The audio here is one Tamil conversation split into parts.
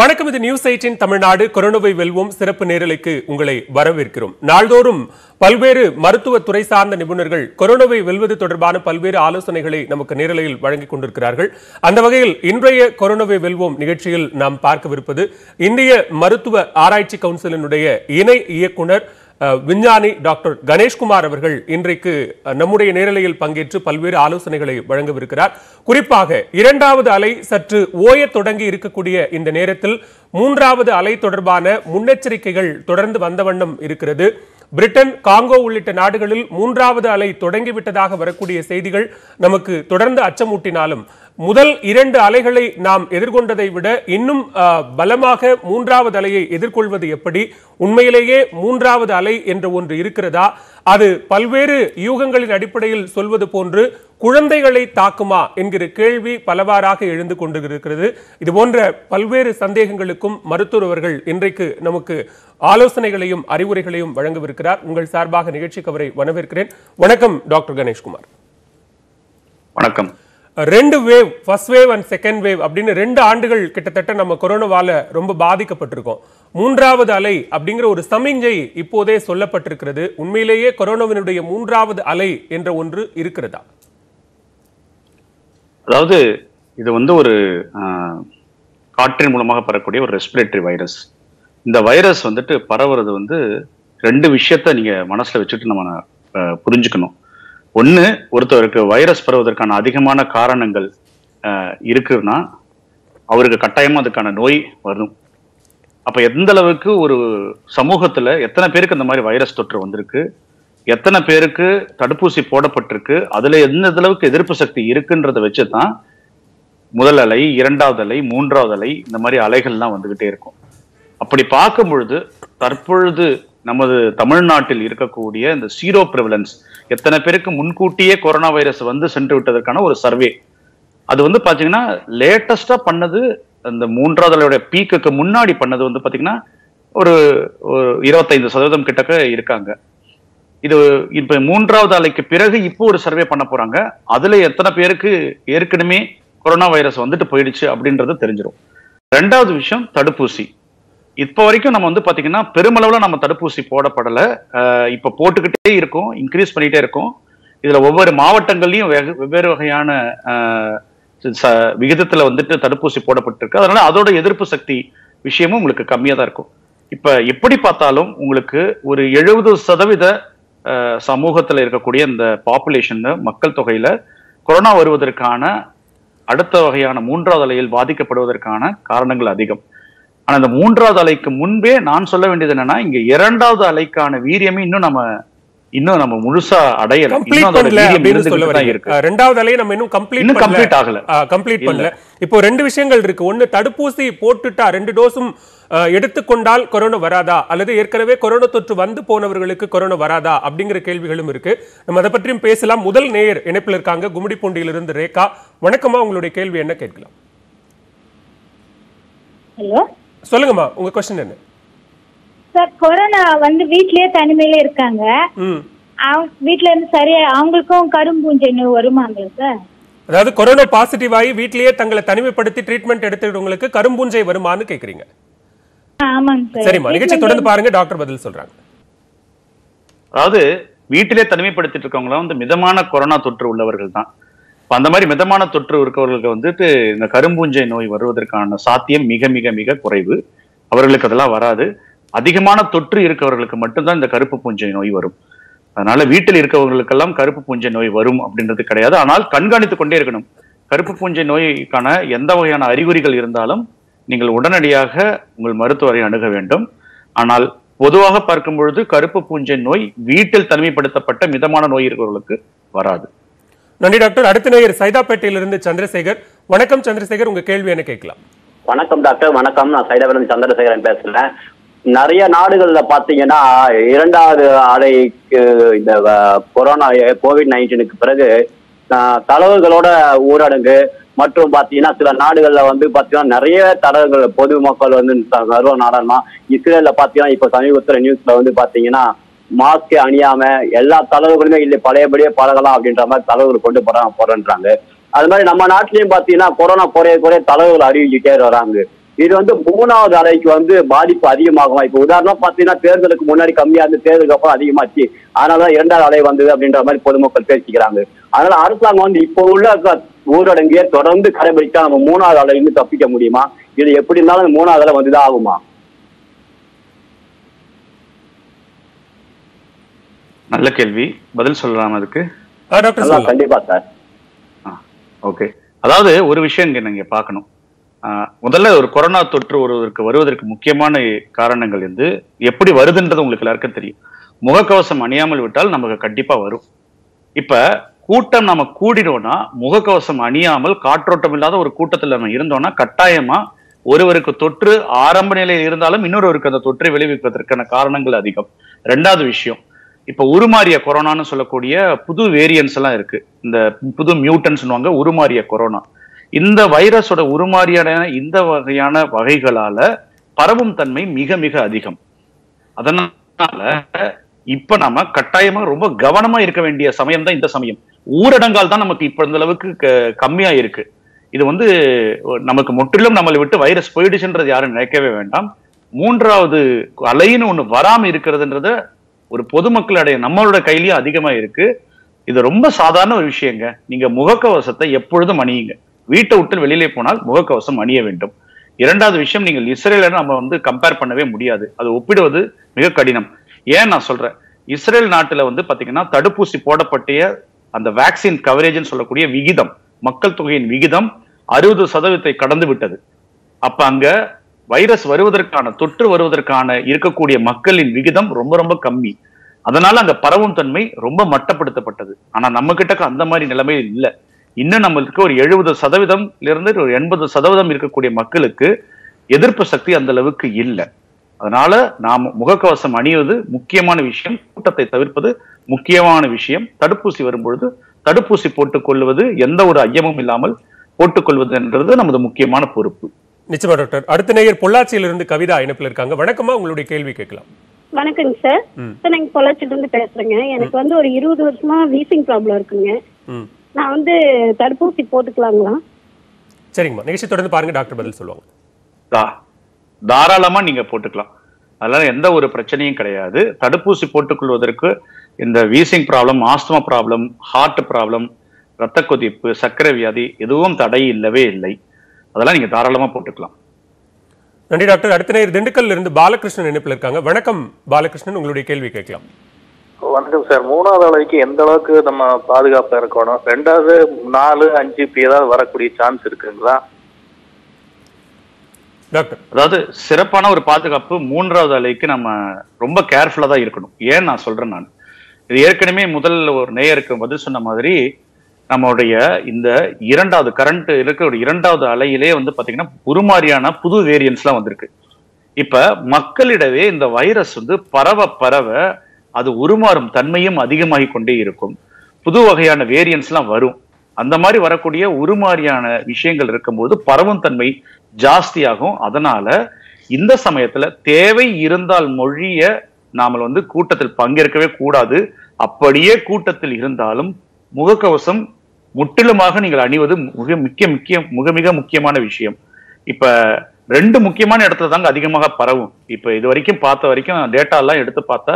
வணக்கம் இது News18 தமிழ் நாடு கொரோனாவை வெல்வோம் சிறப்பு நேரலைக்கு உங்களை வரவேற்கிறோம். நாள்தோறும் பல்வேறு மருத்துவ துறை சார்ந்த நிபுணர்கள் கொரோனாவை வெல்வது தொடர்பான பல்வேறு ஆலோசனைகளை நமக்கு நேரலையில் வழங்கிக் கொண்டிருக்கிறார்கள். அந்த வகையில் இன்றைய கொரோனாவை வெல்வோம் நிகழ்ச்சியில் நாம் பார்க்கவிருப்பது இந்திய மருத்துவ ஆராய்ச்சி கவுன்சிலினுடைய இணை இயக்குனர் விஞ்ஞானி டாக்டர் கணேஷ்குமார் அவர்கள் இன்றைக்கு நம்முடைய நேரலையில் பங்கேற்று பல்வேறு ஆலோசனைகளை வழங்கவிருக்கிறார். குறிப்பாக இரண்டாவது அலை சற்று ஓயத் தொடங்கி இருக்கக்கூடிய இந்த நேரத்தில் மூன்றாவது அலை தொடர்பான முன்னெச்சரிக்கைகள் தொடர்ந்து வந்த வண்ணம் இருக்கிறது. பிரிட்டன், காங்கோ உள்ளிட்ட நாடுகளில் மூன்றாவது அலை தொடங்கிவிட்டதாக வரக்கூடிய செய்திகள் நமக்கு தொடர்ந்து அச்சமூட்டினாலும் முதல் இரண்டு அலைகளை நாம் எதிர்கொண்டதை விட இன்னும் பலமாக மூன்றாவது அலையை எதிர்கொள்வது எப்படி? உண்மையிலேயே மூன்றாவது அலை என்ற ஒன்று இருக்கிறதா? அது பல்வேறு யூகங்களின் அடிப்படையில் சொல்வது போன்று குழந்தைகளை தாக்குமா என்கிற கேள்வி பலவாறாக எழுந்து கொண்டிருக்கிறது. இதுபோன்ற பல்வேறு சந்தேகங்களுக்கும் மருத்துவர்கள் இன்றைக்கு நமக்கு ஆலோசனைகளையும் அறிவுரைகளையும் வழங்கவிருக்கிறார். உங்கள் சார்பாக நிகழ்ச்சிக்கு அவரை வரவேற்கிறேன். வணக்கம் டாக்டர் கணேஷ்குமார். வணக்கம். ரெண்டு wave, first wave and second wave அப்படின்னு ரெண்டு ஆண்டுகள் கிட்டத்தட்ட நம்ம கொரோனாவால ரொம்ப பாதிக்கப்பட்டிருக்கோம். மூன்றாவது அலை அப்படிங்கிற ஒரு சமிஞ்சை இப்போதே சொல்லப்பட்டிருக்கிறது. உண்மையிலேயே கொரோனாவினுடைய மூன்றாவது அலை என்ற ஒன்று இருக்கிறதா? அதாவது இது வந்து ஒரு காற்றின் மூலமாக பரக்கூடிய ஒரு ரெஸ்பிரேட்டரி வைரஸ். இந்த வைரஸ் வந்துட்டு பரவுறது வந்து ரெண்டு விஷயத்த நீங்க மனசுல வச்சுட்டு நம்ம புரிஞ்சுக்கணும். ஒன்று, ஒருத்தருக்கு வைரஸ் பரவுவதற்கான அதிகமான காரணங்கள் இருக்குன்னா அவருக்கு கட்டாயமாக அதுக்கான நோய் வரும். அப்போ எந்த அளவுக்கு ஒரு சமூகத்தில் எத்தனை பேருக்கு அந்த மாதிரி வைரஸ் தொற்று வந்திருக்கு, எத்தனை பேருக்கு தடுப்பூசி போடப்பட்டிருக்கு, அதில் எந்த அளவுக்கு எதிர்ப்பு சக்தி இருக்குன்றதை வச்சு தான் முதல் அலை, இரண்டாவது அலை, மூன்றாவது அலை, இந்த மாதிரி அலைகள்லாம் வந்துக்கிட்டே இருக்கும். அப்படி பார்க்கும் பொழுது தற்பொழுது நமது தமிழ்நாட்டில் இருக்கக்கூடிய இந்த சீரோ பிரிவலன்ஸ், எத்தனை பேருக்கு முன்கூட்டியே கொரோனா வைரஸ் வந்து சென்று விட்டதற்கான ஒரு சர்வே, அது வந்து பார்த்தீங்கன்னா லேட்டஸ்டாக பண்ணது இந்த மூன்றாவது அலையோட பீக்குக்கு முன்னாடி பண்ணது வந்து பார்த்தீங்கன்னா ஒரு 25% கிட்டக்க இருக்காங்க. இது இப்போ மூன்றாவது அலைக்கு பிறகு இப்போ ஒரு சர்வே பண்ண போகிறாங்க. அதில் எத்தனை பேருக்கு ஏற்கனவே கொரோனா வைரஸ் வந்துட்டு போயிடுச்சு அப்படின்றது தெரிஞ்சிடும். ரெண்டாவது விஷயம் தடுப்பூசி. இப்போ வரைக்கும் நம்ம வந்து பார்த்தீங்கன்னா பெருமளவில் நம்ம தடுப்பூசி போடப்படலை. இப்போ போட்டுக்கிட்டே இருக்கோம், இன்க்ரீஸ் பண்ணிகிட்டே இருக்கோம். இதில் ஒவ்வொரு மாவட்டங்கள்லையும் வெவ்வேறு வகையான விகிதத்தில் வந்துட்டு தடுப்பூசி போடப்பட்டிருக்கு. அதனால அதோட எதிர்ப்பு சக்தி விஷயமும் உங்களுக்கு கம்மியாக தான் இருக்கும். இப்போ எப்படி பார்த்தாலும் உங்களுக்கு ஒரு 70% சமூகத்தில் இருக்கக்கூடிய இந்த பாப்புலேஷன், மக்கள் தொகையில் கொரோனா வருவதற்கான அடுத்த வகையான மூன்றாவது அலையில் பாதிக்கப்படுவதற்கான காரணங்கள் அதிகம். ஆனால் இந்த மூன்றாவது அலைக்கு முன்பே நான் சொல்ல வேண்டியது என்னன்னா, இங்கே இரண்டாவது அலைக்கான வீரியமே இன்னும் நம்ம முழுசா அடையல. இரண்டாவது அலையை நம்ம இன்னும் கம்ப்ளீட் பண்ணல. இப்போ ரெண்டு விஷயங்கள் இருக்கு. ஒன்னு, தடுப்பூசி போட்டுட்டா 2 டோஸும் எடுத்துக்கொண்டால் கொரோனா வராதா, அல்லது ஏற்கனவே கொரோனா தொற்று வந்து போனவர்களுக்கு கொரோனா வராதா அப்படிங்கிற கேள்விகளும் இருக்கு. நம்ம அதை பற்றியும் பேசலாம். முதல் நேயர் இணைப்பில் இருக்காங்க. கும்மிடிப்பூண்டியிலிருந்து ரேகா, வணக்கமா. உங்களுடைய கேள்வி என்ன கேட்கலாம்? ஹலோ, சொல்லுங்கம்மா, உங்க கொஸ்டின் என்ன? சார், கொரோனா வந்து வீட்லயே தனிமையில இருக்காங்க. வீட்ல இருந்து சரியா அவங்களுக்கும் கடும் பூஞ்சை நோய் வருமாங்க சார்? அதாவது கொரோனா பாசிட்டிவ் ஆகி வீட்லயே தங்களை தனிமைப்படுத்தி ட்ரீட்மெண்ட் எடுத்துக்கிட்டவங்களுக்கு கரும்பூஞ்சை வருமானு கேக்குறீங்க? ஆமாங்க சார். சரிம்மா, நிகழ்ச்சி தொடர்ந்து பாருங்க, டாக்டர் பதில் சொல்றாங்க. அதாவது வீட்டிலே தனிமைப்படுத்திட்டு இருக்கவங்களாம் வந்து மிதமான கொரோனா தொற்று உள்ளவர்கள் தான். அந்த மாதிரி மிதமான தொற்று இருக்கவர்களுக்கு வந்துட்டு இந்த கரும்பூஞ்சை நோய் வருவதற்கான சாத்தியம் மிக மிக மிக குறைவு. அவர்களுக்கு அதெல்லாம் வராது. அதிகமான தொற்று இருக்கவர்களுக்கு மட்டும்தான் இந்த கருப்பு பூஞ்சை நோய் வரும். அதனால வீட்டில் இருக்கவர்களுக்கெல்லாம் கருப்பு பூஞ்சை நோய் வரும் அப்படின்றது கிடையாது. ஆனால் கண்காணித்து கொண்டே இருக்கணும். கருப்பு பூஞ்சை நோய்க்கான எந்த வகையான அறிகுறிகள் இருந்தாலும் நீங்கள் உடனடியாக உங்கள் மருத்துவரை அணுக வேண்டும். ஆனால் பொதுவாக பார்க்கும் பொழுது கருப்பு பூஞ்சை நோய் வீட்டில் தனிமைப்படுத்தப்பட்ட மிதமான நோய் இருக்கவர்களுக்கு வராது. நன்றி டாக்டர். அடுத்த நேயர் சைதாப்பேட்டையிலிருந்து சந்திரசேகர், வணக்கம். சந்திரசேகர், உங்க கேள்வி என்ன கேட்கலாம்? வணக்கம் டாக்டர். வணக்கம், நான் சைதாப்பேட்டையிலிருந்து சந்திரசேகரன் பேசுறேன். நிறைய நாடுகள்ல பாத்தீங்கன்னா இரண்டாவது அலைக்கு இந்த கொரோனா COVID-19க்கு பிறகு தளவுகளோட ஊரடங்கு மற்றும் பாத்தீங்கன்னா சில நாடுகள்ல வந்து பாத்தீங்கன்னா நிறைய தளவுகள் பொது மக்கள் வந்து வருவ நாடனா. இஸ்ரேல்ல பாத்தீங்கன்னா இப்ப சமீபத்துல நியூஸ்ல வந்து பாத்தீங்கன்னா மாஸ்க் அணியாம எல்லா தளவுகளுமே இல்லை, பழையபடியே பழகலாம் அப்படின்ற மாதிரி தளவுகள் கொண்டு போறாங்க. அது மாதிரி நம்ம நாட்டிலயும் பாத்தீங்கன்னா கொரோனா குறைய குறைய தலைவர்கள் அறிவிக்கிட்டே வராங்க. இது வந்து மூணாவது அலைக்கு வந்து பாதிப்பு அதிகமாகும். இப்ப உதாரணம் பாத்தீங்கன்னா தேர்தலுக்கு முன்னாடி கம்மியா இருந்து தேர்தலுக்கு அப்புறம் அதிகமாச்சு, அதனாலதான் இரண்டாவது அலை வந்தது அப்படின்ற மாதிரி பொதுமக்கள் பேசிக்கிறாங்க. அதனால அரசாங்கம் வந்து இப்போ உள்ள ஊரடங்கையே தொடர்ந்து கடைபிடிச்சா நம்ம மூணாவது அலை இருந்து தப்பிக்க முடியுமா? இது எப்படி இருந்தாலும் மூணாவது அலை வந்துதான் ஆகுமா? நல்ல கேள்வி. பதில் சொல்லலாம் அதுக்கு டாக்டர். கண்டிப்பா சார். ஓகே, அதாவது ஒரு விஷயம் இங்க நீங்க பார்க்கணும். முதல்ல ஒரு கொரோனா தொற்று ஒருவருக்கு வருவதற்கு முக்கியமான காரணங்கள் வந்து எப்படி வருதுன்றது உங்களுக்கு எல்லாருக்கும் தெரியும். முகக்கவசம் அணியாமல் விட்டால் நமக்கு கண்டிப்பா வரும். இப்ப கூட்டம் நம்ம கூடினோம்னா முகக்கவசம் அணியாமல் காற்றோட்டம் இல்லாத ஒரு கூட்டத்தில் நம்ம இருந்தோம்னா கட்டாயமா ஒருவருக்கு தொற்று ஆரம்ப நிலையில் இருந்தாலும் இன்னொருவருக்கு அந்த தொற்றை விளைவிப்பதற்கான காரணங்கள் அதிகம். ரெண்டாவது விஷயம், இப்ப உருமாறிய கொரோனான்னு சொல்லக்கூடிய புது வேரியன்ஸ் எல்லாம் இருக்கு. இந்த புது மியூட்டன்ஸ் சொல்லுவாங்க, உருமாறிய கொரோனா. இந்த வைரஸோட உருமாறியான இந்த வகையான வகைகளால பரவும் தன்மை மிக மிக அதிகம். அதனால இப்ப நம்ம கட்டாயமா ரொம்ப கவனமா இருக்க வேண்டிய சமயம் தான் இந்த சமயம். ஊரடங்கால் தான் நமக்கு இப்ப இந்த அளவுக்கு கம்மியா இருக்கு. இது வந்து நமக்கு முற்றிலும் நம்மளை விட்டு வைரஸ் போயிடுச்சுன்றது யாரும் நினைக்கவே வேண்டாம். மூன்றாவது அலைன்னு ஒண்ணு வராம இருக்கிறதுன்றத ஒரு பொதுமக்களுடைய நம்மளோட கையிலயே அதிகமா இருக்கு. இது ரொம்ப சாதாரண ஒரு விஷயங்க. நீங்க முகக்கவசத்தை எப்பொழுதும் அணியுங்க. வீட்டை விட்டு வெளியிலே போனால் முகக்கவசம் அணிய வேண்டும். இரண்டாவது விஷயம், நீங்கள் இஸ்ரேல நம்ம வந்து கம்பேர் பண்ணவே முடியாது, அது ஒப்பிடுவது மிக கடினம். ஏன் நான் சொல்றேன், இஸ்ரேல் நாட்டுல வந்து பாத்தீங்கன்னா தடுப்பூசி போடப்பட்ட அந்த வேக்சின் கவரேஜ்ன்னு சொல்லக்கூடிய விகிதம், மக்கள் தொகையின் விகிதம் 60% கடந்து விட்டது. அப்ப அங்க வைரஸ் வருவதற்கான தொற்று வருவதற்கான இருக்கக்கூடிய மக்களின் விகிதம் ரொம்ப ரொம்ப கம்மி. அதனால அங்க பரவும் தன்மை ரொம்ப மட்டப்படுத்தப்பட்டது. ஆனா நம்ம கிட்ட அந்த மாதிரி நிலைமை இல்லை. இன்னும் நம்மளுக்கு ஒரு 70%லிருந்து ஒரு 80% இருக்கக்கூடிய மக்களுக்கு எதிர்ப்பு சக்தி அந்த அளவுக்கு இல்லை. அதனால நாம் முகக்கவசம் அணிவது முக்கியமான விஷயம், கூட்டத்தை தவிர்ப்பது முக்கியமான விஷயம், தடுப்பூசி வரும்பொழுது தடுப்பூசி போட்டுக்கொள்வது, எந்த ஒரு ஐயமும் இல்லாமல் போட்டுக்கொள்வது என்றது நமது முக்கியமான பொறுப்பு. நிச்சயமா டாக்டர். அடுத்த நேயர் பொள்ளாச்சியிலிருந்து கவிதா இணைப்பில் இருக்காங்க. வணக்கமா, உங்களுடைய கேள்வி கேட்கலாம். வணக்கங்க சார். சார் நாங்க பொள்ளாச்சியிலிருந்து பேசுறேங்க. எனக்கு வந்து ஒரு 20 வருஷமா வீசிங் ப்ராப்ளம் இருக்குங்க. நான் வந்து தடுப்பூசி போட்டுக்கலாங்களா? சரிங்கம்மா, நிகழ்ச்சி தொடர்ந்து பாருங்க, டாக்டர் பதில் சொல்லுவாங்க. தாராளமா நீங்க போட்டுக்கலாம், அதனால எந்த ஒரு பிரச்சனையும் கிடையாது. தடுப்பூசி போட்டுக்கொள்வதற்கு இந்த wheezing problem, asthma problem, heart problem, ரத்த கொதிப்பு, சர்க்கரை வியாதி எதுவும் தடை இல்லவே இல்லை. அதெல்லாம் நீங்க தாராளமா போட்டுக்கலாம். நன்றி டாக்டர். அடுத்த நேர் திண்டுக்கல்ல இருந்து பாலகிருஷ்ணன் இணைப்பில் இருக்காங்க. வணக்கம் பாலகிருஷ்ணன், உங்களுடைய கேள்வி கேட்கலாம். வணக்கம் சார். மூணாவது அளவுக்கு எந்த அளவுக்கு நம்ம பாதுகாப்பா இருக்கணும்? ரெண்டாவது 4, 5 ஏதாவது வரக்கூடிய சான்ஸ் இருக்குங்களா டாக்டர்? அதாவது சிறப்பான ஒரு பாதுகாப்பு மூன்றாவது அலைக்கு நம்ம ரொம்ப கேர்ஃபுல்லா தான் இருக்கணும். ஏன் நான் சொல்றேன், நான் இது ஏற்கனவே முதல் ஒரு நேயருக்கு பதில் சொன்ன மாதிரி நம்மளுடைய இந்த இரண்டாவது கரண்ட் இருக்க ஒரு இரண்டாவது அலையிலே வந்து பாத்தீங்கன்னா உருமாறியான புது வேரியன்ஸ் எல்லாம் வந்திருக்கு. இப்ப மக்களிடவே இந்த வைரஸ் வந்து பரவ பரவ அது உருமாறும் தன்மையும் அதிகமாகி கொண்டே இருக்கும். புது வகையான வேரியன்ஸ் எல்லாம் வரும். அந்த மாதிரி வரக்கூடிய உருமாறியான விஷயங்கள் இருக்கும்போது பரவும் தன்மை ஜாஸ்தியாகும். அதனால இந்த சமயத்துல தேவை இருந்தால் மொழிய நாம வந்து கூட்டத்தில் பங்கேற்கவே கூடாது. அப்படியே கூட்டத்தில் இருந்தாலும் முகக்கவசம் முற்றிலுமாக நீங்கள் அணிவது மிக முக்கியமான விஷயம். இப்ப 2 முக்கியமான இடத்துல தாங்க அதிகமாக பரவும். இப்ப இது வரைக்கும் பார்த்த வரைக்கும் டேட்டா எல்லாம் எடுத்து பார்த்தா,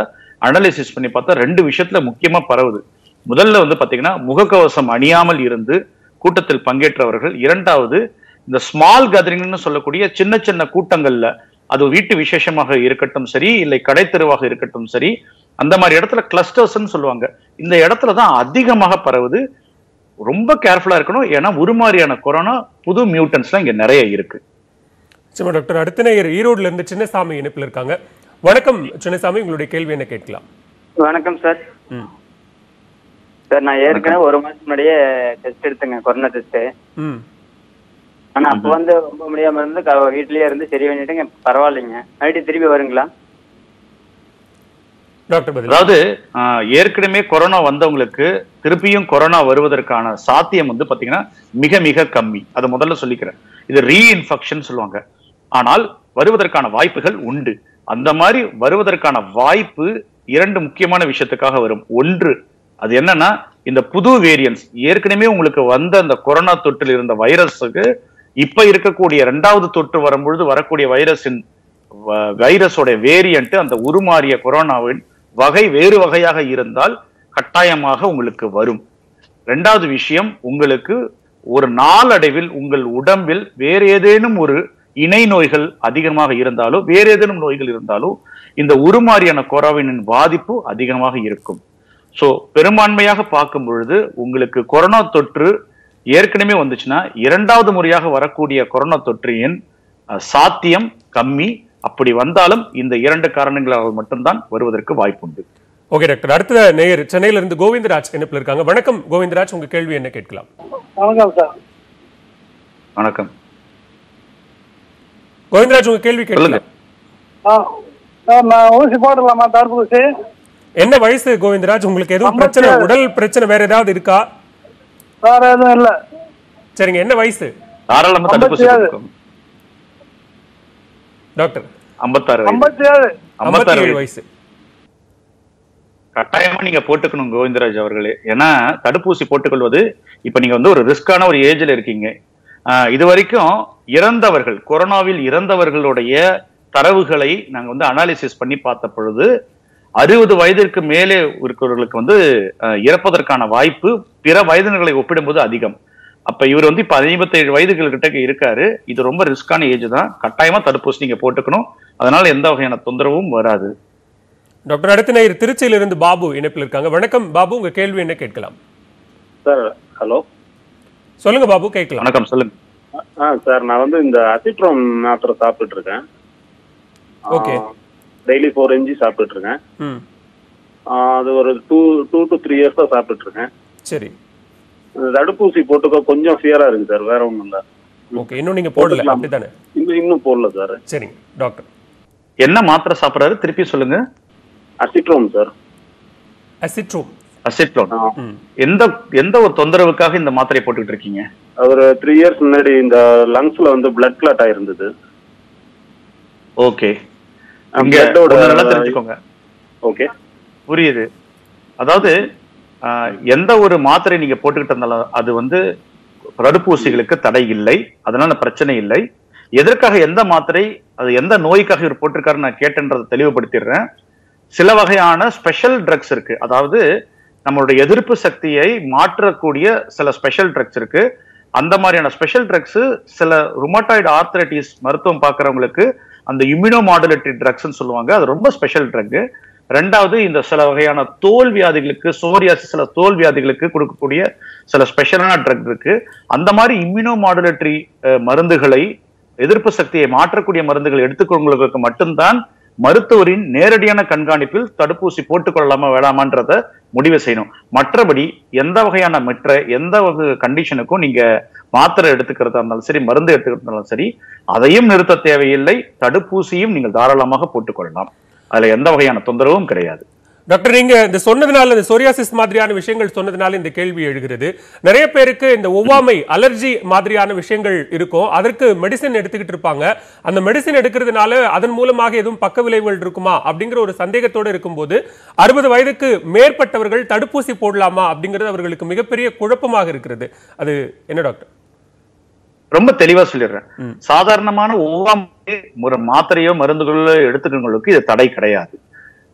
அனலைசிஸ் பண்ணி பார்த்தா 2 விஷயத்துல முக்கியமா பரவுது. முதல்ல வந்து பாத்தீங்கன்னா முகக்கவசம் அணியாமல் இருந்து கூட்டத்தில் பங்கேற்றவர்கள். இரண்டாவது இந்த ஸ்மால் கேதரிங்னு சொல்லக்கூடிய சின்ன சின்ன கூட்டங்கள்ல, அது வீட்டு விசேஷமாக இருக்கட்டும் சரி, இல்லை கடை தெருவாக இருக்கட்டும் சரி, அந்த மாதிரி இடத்துல கிளஸ்டர்ஸ்ன்னு சொல்லுவாங்க, இந்த இடத்துல தான் அதிகமாக பரவுது. ரொம்ப கேர்ஃபுல்லா இருக்கணும். ஏன்னா உருமாறியான கொரோனா புது மியூட்டன்ஸ்லாம் இங்க நிறைய இருக்கு. சரி டாக்டர். அடுத்த நேயர் ஈரோடுல இருந்து சின்னசாமி இணைப்பில் இருக்காங்க. வணக்கம் சின்னசாமி, உங்களுடைய கேள்வி என்ன கேட்கலாம்? வணக்கம் சார். சார் நான் ஏற்கனவே 1 மாசம் முன்னாடியே டெஸ்ட் எடுத்தேங்க, கொரோனா டெஸ்ட். ஆனா அப்ப வந்து ரொம்ப முடியாம இருந்து வீட்லயே இருந்து சரி பண்ணிட்டுங்க, பரவாயில்லைங்க. நைட்டு திரும்பி வருங்களா? அதாவது ஏற்கனவே கொரோனா வந்தவங்களுக்கு திருப்பியும் கொரோனா வருவதற்கான சாத்தியம் வந்து பாத்தீங்கன்னா மிக மிக கம்மி. அது முதல்ல சொல்லிக்கிறேன். இது ரீஇன்ஃபெக்ஷன் சொல்லுவாங்க. ஆனால் வருவதற்கான வாய்ப்புகள் உண்டு. அந்த மாதிரி வருவதற்கான வாய்ப்பு 2 முக்கியமான விஷயத்துக்காக வரும். ஒன்று, அது என்னன்னா இந்த புது வேரியன்ட்ஸ் ஏற்கனவே உங்களுக்கு வந்த அந்த கொரோனா தொற்றில் இருந்த வைரஸுக்கு இப்ப இருக்கக்கூடிய இரண்டாவது தொற்று வரும்பொழுது வரக்கூடிய வைரஸோட வேரியன்ட் அந்த உருமாறிய கொரோனாவின் வகை வேறு வகையாக இருந்தால் கட்டாயமாக உங்களுக்கு வரும். இரண்டாவது விஷயம் உங்களுக்கு ஒரு நாளடைவில் உங்கள் உடம்பில் வேறு ஏதேனும் ஒரு இணை நோய்கள் அதிகமாக இருந்தாலோ வேறு ஏதேனும் நோய்கள் இருந்தாலோ இந்த உருமாறியான கொரோனாவின் பாதிப்பு அதிகமாக இருக்கும். சோ பெரும்பான்மையாக பார்க்கும் பொழுது உங்களுக்கு கொரோனா தொற்று ஏற்கனவே வந்துச்சுன்னா இரண்டாவது முறையாக வரக்கூடிய கொரோனா தொற்றின் சாத்தியம் கம்மி. அப்படி வந்தாலும் இந்த இரண்டு காரணங்களால் மட்டும்தான் வருவதற்கு வாய்ப்புண்டு. ஓகே டாக்டர், அடுத்த நேயர் சென்னையில இருந்து கோவிந்தராஜ் இணைப்பில் இருக்காங்க. வணக்கம் கோவிந்தராஜ், உங்க கேள்வி என்ன கேட்கலாம்? வணக்கம் சார். வணக்கம் கோவிந்தராஜ், உங்க கேள்வி கேட்கலாம். நான் ஊசி போடலாமா தடுப்பூசி? என்ன வயசு கோவிந்தராஜ் உங்களுக்கு? எதுவும் பிரச்சனை, உடல் பிரச்சனை வேற ஏதாவது இருக்கா? வேற எதுவும் இல்ல. சரிங்க, என்ன வயசு? தாராளமா தடுப்பூசி டாக்டர். 57 வயசு. கட்டாயமா நீங்க போட்டுக்கணும் கோவிந்தராஜ் அவர்களே. ஏன்னா தடுப்பூசி போட்டுக்கொள்வது இப்ப நீங்க வந்து ஒரு ரிஸ்கான ஒரு ஏஜ்ல இருக்கீங்க. இது வரைக்கும் இறந்தவர்கள் கொரோனாவில் இறந்தவர்களுடைய தரவுகளை நாங்க வந்து அனாலிசிஸ் பண்ணி பார்த்த பொழுது 60 வயதிற்கு மேலே இருக்கிறவர்களுக்கு வந்து இறப்பதற்கான வாய்ப்பு பிற வயதினர்களை ஒப்பிடும்போது அதிகம். அப்ப இவர் வந்து இப்ப 57 வயதுகிட்ட இருக்காரு. இது ரொம்ப ரிஸ்கான ஏஜ் தான். கட்டாயமா தடுப்பூசி நீங்க போட்டுக்கணும். அதனால எந்த வகையான தொந்தரவும் வராது. டாக்டர் அடுத்த நேயர் திருச்சியில இருந்து பாபு இணைப்பில் இருக்காங்க. வணக்கம் பாபு, உங்க கேள்வி என்ன கேட்கலாம் சார்? ஹலோ சொல்லுங்க பாபு, கேட்கலாம். வணக்கம், சொல்லுங்க சார். நான் வந்து இந்த அசிட்ரோன் மாத்திரை சாப்பிட்டு இருக்கேன். ஓகே, டெய்லி 4 mg சாப்பிட்டு இருக்கேன். அது ஒரு 2 to 3 years சாப்பிட்டு இருக்கேன். சரி, தடுப்பூசி போட்டுக்க கொஞ்சம் ஃபியரா இருக்கு சார், வேற ஒண்ணும் இல்ல. ஓகே, இன்னும் நீங்க போடல அப்படி தானே? இன்னும் போடல சார். சரி டாக்டர், என்ன மாத்திரை சாப்பிடுறாரு திருப்பி சொல்லுங்க? அசிட்ரோன் சார். அசிட்ரோன் எந்த ஒரு தொந்தரவுக்காக இந்த மாத்திரை போட்டுட்டு இருக்கீங்க? ஒரு 3 years முன்னாடி இந்த லங்ஸ்ல வந்து பிளட் கிளாட் ஆயிருந்தது. ஓகே, தெரிஞ்சுக்கோங்க. ஓகே, புரியுது. அதாவது எந்த ஒரு மாத்திரை நீங்க போட்டுக்கிட்டு இருந்தாலும் அது வந்து தடுப்பூசிகளுக்கு தடை இல்லை, அதனால பிரச்சனை இல்லை. எதற்காக எந்த மாத்திரை, அது எந்த நோய்க்காக இவர் போட்டிருக்காரு நான் கேட்டேன்றதை தெளிவுபடுத்திடுறேன். சில வகையான ஸ்பெஷல் ட்ரக்ஸ் இருக்கு, அதாவது நம்மளுடைய எதிர்ப்பு சக்தியை மாற்றக்கூடிய சில ஸ்பெஷல் ட்ரக்ஸ் இருக்கு. அந்த மாதிரியான ஸ்பெஷல் ட்ரக்ஸ் சில ருமட்டாய்டு ஆர்த்ரைட்டிஸ் மருத்துவம் பார்க்குறவங்களுக்கு அந்த இம்யூனோ மாடுலேட்டரி ட்ரக்ஸ்ன்னு சொல்லுவாங்க. அது ரொம்ப ஸ்பெஷல் ட்ரக். ரெண்டாவது இந்த சில வகையான தோல் வியாதிகளுக்கு, சோரியாசிஸ் சில தோல் வியாதிகளுக்கு கொடுக்கக்கூடிய சில ஸ்பெஷலான ட்ரக் இருக்கு. அந்த மாதிரி இம்யூனோ மாடுலேட்டரி மருந்துகளை, எதிர்ப்பு சக்தியை மாற்றக்கூடிய மருந்துகளை எடுத்துக்கொள்வதற்கு மட்டும்தான் மருத்துவரின் நேரடியான கண்காணிப்பில் தடுப்பூசி போட்டுக்கொள்ளலாமா வேணாமான்றத முடிவு செய்யணும். மற்றபடி எந்த வகையான எந்த வகை கண்டிஷனுக்கும் நீங்க மாத்திரை எடுத்துக்கிறதா இருந்தாலும் சரி, மருந்து எடுத்துக்கிறதாலும் சரி, அதையும் நிறுத்த தேவையில்லை. தடுப்பூசியும் நீங்கள் தாராளமாக போட்டுக்கொள்ளலாம். அதுல எந்த வகையான தொந்தரவும் கிடையாது. டாக்டர், நீங்க இந்த சொன்னதுனால, இந்த சோரியாசிஸ் மாதிரியான விஷயங்கள் சொன்னதுனால இந்த கேள்வி எழுகிறது. நிறைய பேருக்கு இந்த ஒவ்வாமை, அலர்ஜி மாதிரியான விஷயங்கள் இருக்கும். அதற்கு மெடிசன் எடுத்துக்கிட்டு இருப்பாங்க. அந்த மெடிசன் எடுக்கிறதுனால அதன் மூலமாக எதுவும் பக்க விளைவுகள் இருக்குமா அப்படிங்கிற ஒரு சந்தேகத்தோடு இருக்கும்போது 60 வயதுக்கு மேற்பட்டவர்கள் தடுப்பூசி போடலாமா அப்படிங்கிறது அவர்களுக்கு மிகப்பெரிய குழப்பமாக இருக்கிறது. அது என்ன டாக்டர்? ரொம்ப தெளிவா சொல்லிடுறேன். சாதாரணமான ஒவ்வாமை ஒரு மாத்திரையோ மருந்துகளோ எடுத்துக்கிறவங்களுக்கு இது தடை கிடையாது.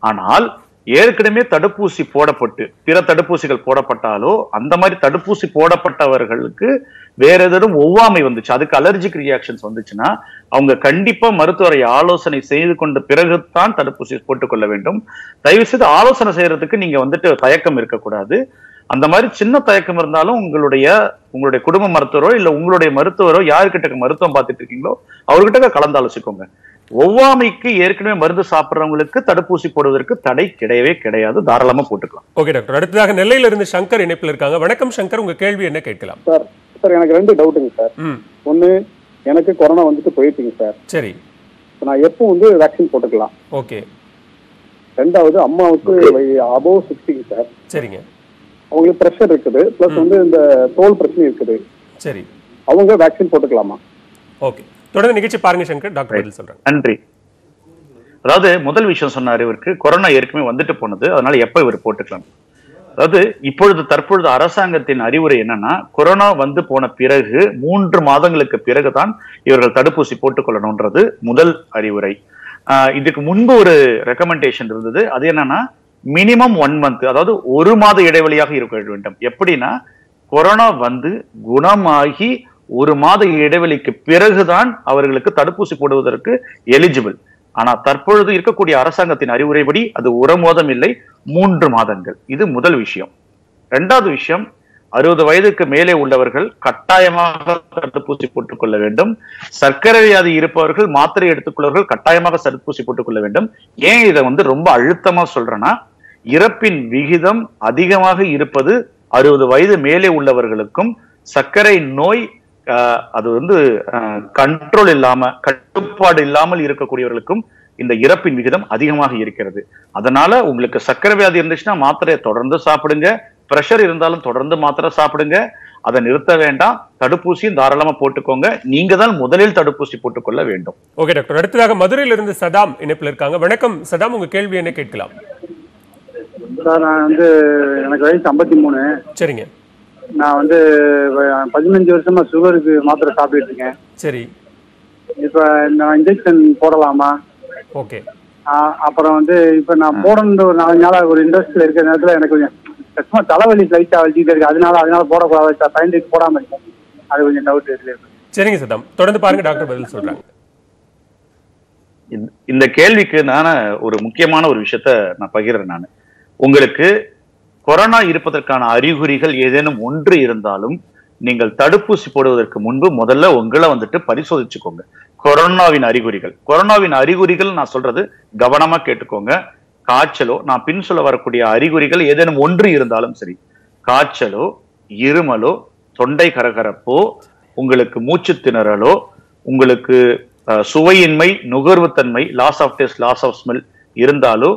ஆனால் ஏற்கனவே தடுப்பூசி போடப்பட்டு பிற தடுப்பூசிகள் போடப்பட்டாலோ அந்த மாதிரி தடுப்பூசி போடப்பட்டவர்களுக்கு வேற ஏதேனும் ஒவ்வாமை வந்துச்சு, அதுக்கு அலர்ஜிக் ரியாக்ஷன்ஸ் வந்துச்சுன்னா அவங்க கண்டிப்பா மருத்துவரை ஆலோசனை செய்து கொண்ட பிறகுதான் தடுப்பூசி போட்டுக்கொள்ள வேண்டும். தயவு செய்து ஆலோசனை செய்யறதுக்கு நீங்க வந்துட்டு தயக்கம் இருக்கக்கூடாது. அந்த மாதிரி சின்ன தயக்கம் இருந்தாலும் உங்களுடைய குடும்ப மருத்துவரோ இல்ல உங்களுடைய மருத்துவரோ யாருக்கிட்ட மருத்துவம் பார்த்துட்டு இருக்கீங்களோ அவர்கிட்ட கலந்து ஆலோசிக்கோங்க. ஒவ்வாமைக்கு ஏற்கனவே மருந்து சாப்பிடுறவங்களுக்கு தடுப்பூசி போடுவதற்கு தடை கிடையவே கிடையாது. தாராளமா போட்டுக்கலாம். ஓகே டாக்டர், அடுத்ததாக நெல்லையில இருந்து சங்கர் இணைப்பில் இருக்காங்க. வணக்கம் சங்கர், உங்க கேள்வி என்ன கேட்கலாம்? சார் சார் எனக்கு 2 டவுட்டுங்க சார். ஒண்ணு, எனக்கு கொரோனா வந்துட்டு போயிட்டீங்க சார். சரி, நான் எப்போ வந்து வேக்சின் போட்டுக்கலாம்? ஓகே. ரெண்டாவது, அம்மாவுக்கு அபோவ் 60 சார். சரிங்க, அவங்களுக்கு பிரஷர் இருக்குது, பிளஸ் வந்து இந்த தோல் பிரச்சனை இருக்குது. சரி, அவங்க வேக்சின் போட்டுக்கலாமா? ஓகே, தொடர்ந்து நிகழ்ச்சி பாருங்க சங்கர், டாக்டர் சொல்றாங்க. நன்றி. அதாவது முதல் விஷயம் சொன்னார், இவருக்கு கொரோனா ஏற்கனவே வந்துட்டு போனது, அதனால எப்ப இவர் போட்டுக்கலாம். அது இப்பொழுது தற்பொழுது அரசாங்கத்தின் அறிவுரை என்னன்னா கொரோனா வந்து போன பிறகு 3 மாதங்களுக்கு பிறகு தான் இவர்கள் தடுப்பூசி போட்டுக்கொள்ளணும்ன்றது முதல் அறிவுரை. இதுக்கு முன்பு ஒரு ரெக்கமெண்டேஷன் இருந்தது. அது என்னன்னா மினிமம் 1 month அதாவது ஒரு மாத இடைவெளியாக இருக்க வேண்டும். எப்படினா கொரோனா வந்து குணமாகி ஒரு மாத இடைவெளிக்கு பிறகு தான் அவர்களுக்கு தடுப்பூசி போடுவதற்கு எலிஜிபிள். ஆனா தற்பொழுது இருக்கக்கூடிய அரசாங்கத்தின் அறிவுரைப்படி அது ஒரு மாதம் இல்லை 3 மாதங்கள். இது முதல் விஷயம். இரண்டாவது விஷயம் 60 வயதுக்கு மேலே உள்ளவர்கள் கட்டாயமாக தடுப்பூசி போட்டுக்கொள்ள வேண்டும். சர்க்கரை வியாதி இருப்பவர்கள் மாத்திரை எடுத்துக்கொள்ளவர்கள் கட்டாயமாக தடுப்பூசி போட்டுக்கொள்ள வேண்டும். ஏன் இத வந்து ரொம்ப அழுத்தமா சொல்றேன்னா இறப்பின் விகிதம் அதிகமாக இருப்பது 60 வயது மேலே உள்ளவர்களுக்கும் சர்க்கரை நோய் அது வந்து கண்ட்ரோல் இல்லாம கட்டுப்பாடு இல்லாமல் இருக்கக்கூடியவர்களுக்கும் இந்த இறப்பின் விகிதம் அதிகமாக இருக்கிறது. அதனால உங்களுக்கு சர்க்கரை வியாதி இருந்துச்சுன்னா மாத்திரையை தொடர்ந்து சாப்பிடுங்க. பிரஷர் இருந்தாலும் தொடர்ந்து மாத்திரை சாப்பிடுங்க. அதை நிறுத்த வேண்டாம். தடுப்பூசியும் தாராளமா போட்டுக்கோங்க. நீங்க தான் முதலில் தடுப்பூசி போட்டுக்கொள்ள வேண்டும். ஓகே டாக்டர், அடுத்ததாக மதுரையில் இருந்து சதாம் இணைப்பில் இருக்காங்க. வணக்கம் சதாம், உங்க கேள்வி என்ன கேட்கலாம்? சார் நான் வந்து எனக்கு வயசு 53. சரிங்க. நான் வந்து 15 வருஷமா சுகருக்கு மாத்திரை சாப்பிட்டு இருக்கேன். சரி, இப்ப நான் இன்ஜெக்ஷன் போடலாமா? ஓகே. அப்புறம் வந்து இப்ப நான் போடணுன்ற ஒரு 4 நாளா ஒரு இன்ட்ரெஸ்ட்ல இருக்கிற நேரத்துல எனக்கு கொஞ்சம் கஷ்டமா தலைவலி லைட்டா வலிச்சுட்டு இருக்கு. அதனால போடக்கூடாது பயந்துட்டு போடாம இருக்கேன். அது கொஞ்சம் டவுட் இருக்கு. சரிங்க சதம், தொடர்ந்து பாருங்க, டாக்டர் பதில் சொல்றாங்க. இந்த கேள்விக்கு நான் ஒரு முக்கியமான ஒரு விஷயத்த நான் பகிர்றேன். நான் உங்களுக்கு கொரோனா இருப்பதற்கான அறிகுறிகள் ஏதேனும் ஒன்று இருந்தாலும் நீங்கள் தடுப்பூசி போடுவதற்கு முன்பு முதல்ல உங்களை வந்துட்டு பரிசோதிச்சுக்கோங்க. கொரோனாவின் அறிகுறிகள் நான் சொல்றது கவனமா கேட்டுக்கோங்க. காய்ச்சலோ நான் பின் சொல்ல வரக்கூடிய அறிகுறிகள் ஏதேனும் ஒன்று இருந்தாலும் சரி, காய்ச்சலோ இருமலோ தொண்டை கரகரப்போ உங்களுக்கு மூச்சு திணறலோ உங்களுக்கு சுவையின்மை நுகர்வுத்தன்மை loss of taste loss of smell இருந்தாலோ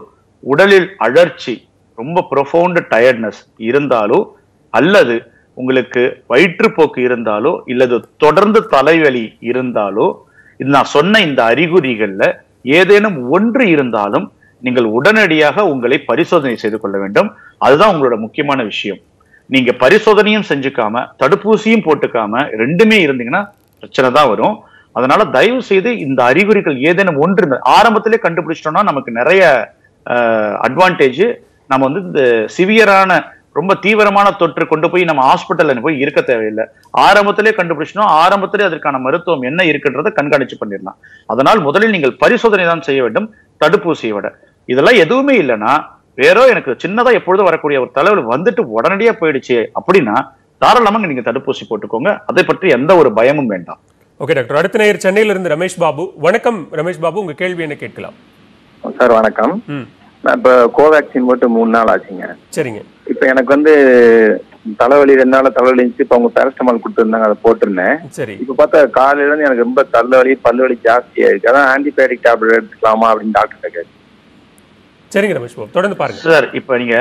உடலில் அழற்சி ரொம்ப ப்ரொஃபவுண்ட் டயர்ட்னஸ் இருந்தாலோ அல்லது உங்களுக்கு வயிற்றுப்போக்கு இருந்தாலோ இல்லது தொடர்ந்து தலைவலி இருந்தாலோ நான் சொன்ன இந்த அறிகுறிகள்ல ஏதேனும் ஒன்று இருந்தாலும் நீங்கள் உடனடியாக உங்களை பரிசோதனை செய்து கொள்ள வேண்டும். அதுதான் உங்களோட முக்கியமான விஷயம். நீங்க பரிசோதனையும் செஞ்சுக்காம தடுப்பூசியும் போட்டுக்காம ரெண்டுமே இருந்தீங்கன்னா பிரச்சனை தான் வரும். அதனால தயவு செய்து இந்த அறிகுறிகள் ஏதேனும் ஒன்று ஆரம்பத்திலே கண்டுபிடிச்சிட்டோம்னா நமக்கு நிறைய அட்வான்டேஜ். நம்ம வந்து இந்த சிவியரான ரொம்ப தீவிரமான தொற்று கொண்டு போய் நம்ம ஹாஸ்பிட்டல்ல போய் இருக்க தேவையில்லை. ஆரம்பத்திலே கண்டுபிடிச்சோம், ஆரம்பத்திலே அதற்கான மருத்துவம் என்ன இருக்குன்றதை கண்காணிச்சு பண்ணிடலாம். அதனால் முதலில் நீங்கள் பரிசோதனை தான் செய்ய வேண்டும், தடுப்பூசியை விட. இதெல்லாம் எதுவுமே இல்லைன்னா வேற எனக்கு சின்னதா எப்பொழுதும் வரக்கூடிய ஒரு தலைவர் வந்துட்டு உடனடியா போயிடுச்சு அப்படின்னா தாராளமாக நீங்க தடுப்பூசி போட்டுக்கோங்க. அதை பற்றி எந்த ஒரு பயமும் வேண்டாம். ஓகே டாக்டர், அடுத்த நேயர் சென்னையில இருந்து ரமேஷ் பாபு. வணக்கம் ரமேஷ் பாபு, உங்க கேள்வி என்ன கேட்கலாம்? சார் வணக்கம். இப்ப கோவேக்சின் போட்டு 3 நாள் ஆச்சுங்க. சரிங்க. இப்ப எனக்கு வந்து தலைவலி 2 நாள் தலைவலி இருந்துச்சு. இப்ப அவங்க பேரஸ்டமால் கொடுத்துருந்தாங்க, அதை போட்டிருந்தேன். சரி. இப்ப பார்த்தா காலையில இருந்து எனக்கு ரொம்ப தலைவலி பல்வலி ஜாஸ்தி ஆயிருக்கு. அதான் ஆன்டிபயோட்டிக் டேப்லெட் எடுத்துக்கலாமா அப்படின்னு டாக்டர் கேட்கு. சரிங்க ரமேஷ் பாபு, தொடர்ந்து பாருங்க. சார் இப்ப நீங்க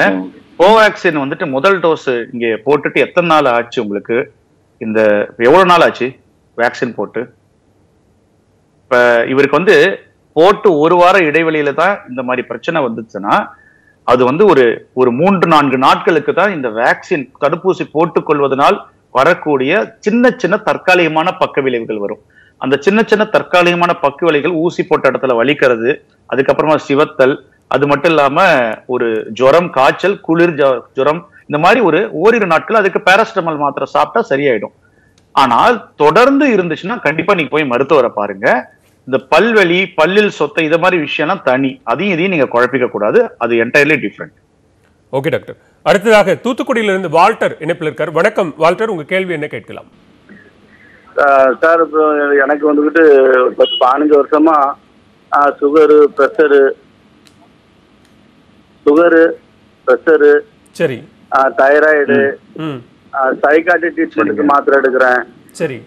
கோவேக்சின் வந்துட்டு முதல் டோஸ் இங்க போட்டுட்டு எத்தனை நாள் ஆச்சு உங்களுக்கு? இந்த எவ்வளவு நாள் ஆச்சு வேக்சின் போட்டு? இப்ப இவருக்கு வந்து போட்டு ஒரு வார இடைவெளியில தான் இந்த மாதிரி பிரச்சனை வந்துச்சுன்னா அது வந்து ஒரு 3-4 நாட்களுக்கு தான் இந்த வேக்சின் தடுப்பூசி போட்டுக் கொள்வதனால் வரக்கூடிய சின்ன சின்ன தற்காலிகமான பக்க விளைவுகள் வரும். அந்த சின்ன சின்ன தற்காலிகமான பக்க விளைவுகள் ஊசி போட்ட இடத்துல வலிக்கிறது, அதுக்கப்புறமா சிவத்தல், அது மட்டும் இல்லாம ஒரு ஜுரம் காய்ச்சல் குளிர் ஜுரம், இந்த மாதிரி ஓரிரு நாட்கள் அதுக்கு பேராசிட்டமால் மாத்திரை சாப்பிட்டா சரியாயிடும். ஆனால் தொடர்ந்து இருந்துச்சுன்னா கண்டிப்பா நீங்க போய் மருத்துவரை பாருங்க. இந்த பல்வலி பல்லில் சொத்தை இத மாதிரி விஷயம்லாம் தனி, அதையும் இதையும் நீங்க குழப்பிக்க கூடாது. அது என்டையர்லி டிஃபரெண்ட். ஓகே டாக்டர், அடுத்ததாக தூத்துக்குடியில இருந்து வால்டர் இணைப்பில் இருக்கார். வணக்கம் வால்டர், உங்க கேள்வி என்ன கேட்கலாம்? சார் எனக்கு வந்துட்டு 15 வருஷமா சுகரு பிரஷரு சரி, தைராய்டு, சைக்காட்டிக் ட்ரீட்மெண்ட்டுக்கு மாத்திரை எடுக்கிறேன். சரி.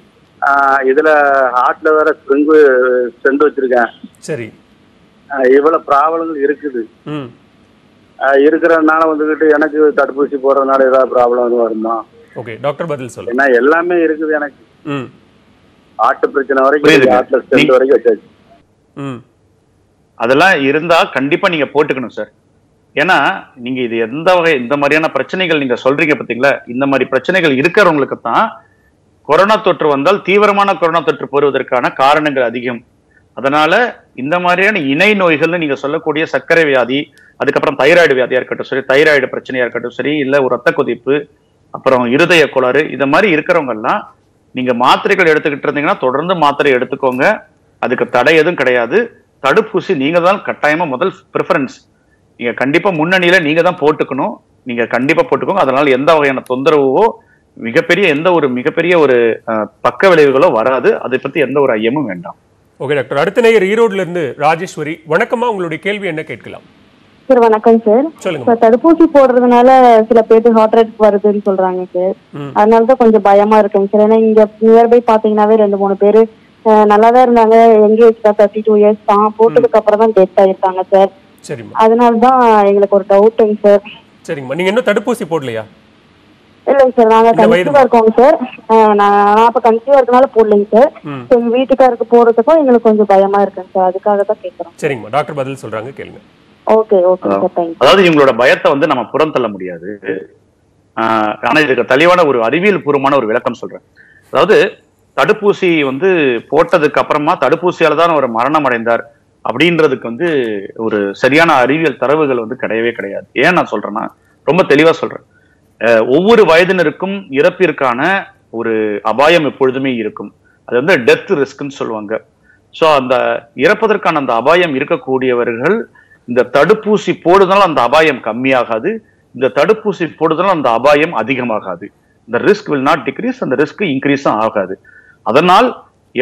இதுல ஹார்ட்ல வேற ஸ்ட்ரென்த் வச்சிருக்கேன். சரி. இவ்வளவு ப்ராப்ளங்கள் இருக்குது. இருக்கிறதுனால வந்துகிட்டு எனக்கு தடுப்பூசி போடுறதுனால ஏதாவது ப்ராப்ளம் வருமா? ஓகே டாக்டர் பதில் சொல்லுங்க. ஏன்னா எல்லாமே இருக்குது எனக்கு. ஹார்ட் பிரச்சனை வரைக்கும், ஹார்ட்ல ஸ்ட்ரென்த் வரைக்கும் வச்சாச்சு. அதெல்லாம் இருந்தா கண்டிப்பா நீங்க போட்டுக்கணும் சார். ஏன்னா நீங்க இது எந்த வகை இந்த மாதிரியான பிரச்சனைகள் நீங்க சொல்றீங்க பாத்தீங்களா இந்த மாதிரி பிரச்சனைகள் இருக்கிறவங்களுக்கு தான் கொரோனா தொற்று வந்தால் தீவிரமான கொரோனா தொற்று பெறுவதற்கான காரணங்கள் அதிகம் அதனால இந்த மாதிரியான இணை நோய்கள்னு நீங்க சொல்லக்கூடிய சர்க்கரை வியாதி அதுக்கு அப்புறம் தைராய்டு வியாதியா இருக்கட்டும் சரி தைராய்டு பிரச்சனையா இருக்கட்டும் சரி இல்ல இரத்த கொதிப்பு அப்புறம் இருதய கோளாறு இந்த மாதிரி இருக்கிறவங்க எல்லாம் நீங்க மாத்திரைகள் எடுத்துக்கிட்டு இருந்தீங்கன்னா தொடர்ந்து மாத்திரை எடுத்துக்கோங்க அதுக்கு தடை எதுவும் கிடையாது தடுப்பூசி நீங்க தான் கட்டாயமா முதல் பிரிஃபரன்ஸ் நீங்க கண்டிப்பா முன்னணியில நீங்க தான் போட்டுக்கணும் நீங்க கண்டிப்பா போட்டுக்கோங்க அதனால எந்த வகையான தொந்தரவோ மிகப்பெரிய எந்த ஒரு மிகப்பெரிய ஒரு பக்க விளைவுகளோ வராது அதை பத்தி எந்த ஒரு ஐயமும் வேண்டாம் ஓகே டாக்டர் அடுத்த நேயர் ஈரோட்ல இருந்து ராஜேஸ்வரி வணக்கமா உங்களுடைய கேள்வி என்ன கேட்கலாம் சார் வணக்கம் சார் சார் தடுப்பூசி போடுறதுனால சில பேருக்கு ஹார்ட் அட்டாக் வருதுன்னு சொல்றாங்க சார் அதனாலதான் கொஞ்சம் பயமா இருக்குங்க சார் ஏன்னா இங்க நியர்பை பாத்தீங்கன்னாவே 2-3 பேரு நல்லாதான் இருந்தாங்க எங்கேஜ் தான் 32 இயர்ஸ் தான் போட்டதுக்கு அப்புறம் தான் டெத் ஆயிருக்காங்க சார் அதனாலதான் எங்களுக்கு ஒரு டவுட்டுங்க சார் சரிங்கம்மா நீங்க என்ன தடுப்பூசி போடலையா இல்லைங்க சார் நாங்க கன்சீவா இருக்கோங்க சார் நான் அப்ப கன்சீவா இருக்கனால போடலைங்க சார் எங்க வீட்டுக்காருக்கு போறதுக்கும் எங்களுக்கு கொஞ்சம் பயமா இருக்குங்க சார் அதுக்காக தான் கேட்கறோம் சரிங்கம்மா டாக்டர் பதில் சொல்றாங்க கேளுங்க ஓகே ஓகே சார் தேங்க்ஸ் அதாவது இவங்களோட பயத்தை வந்து நம்ம புறந்தள்ள முடியாது ஆனா இதுக்கு தெளிவான ஒரு அறிவியல் பூர்வமான ஒரு விளக்கம் சொல்றேன் அதாவது தடுப்பூசி வந்து போட்டதுக்கு அப்புறமா தடுப்பூசியால தான் ஒரு மரணம் அடைந்தார் அப்படின்றதுக்கு வந்து ஒரு சரியான அறிவியல் தரவுகள் வந்து கிடையவே கிடையாது ஏன் நான் சொல்றேன்னா ரொம்ப தெளிவா சொல்றேன் ஒவ்வொரு வயதினருக்கும் இறப்பிற்கான ஒரு அபாயம் எப்பொழுதுமே இருக்கும் அது வந்து டெத் ரிஸ்க்ன்னு சொல்லுவாங்க ஸோ அந்த இறப்பதற்கான அந்த அபாயம் இருக்கக்கூடியவர்கள் இந்த தடுப்பூசி போடுதனால் அந்த அபாயம் கம்மியாகாது இந்த தடுப்பூசி போடுதனால் அந்த அபாயம் அதிகமாகாது இந்த ரிஸ்க் வில் நாட் டிக்ரீஸ் அந்த ரிஸ்க் இன்க்ரீஸும் ஆகாது அதனால்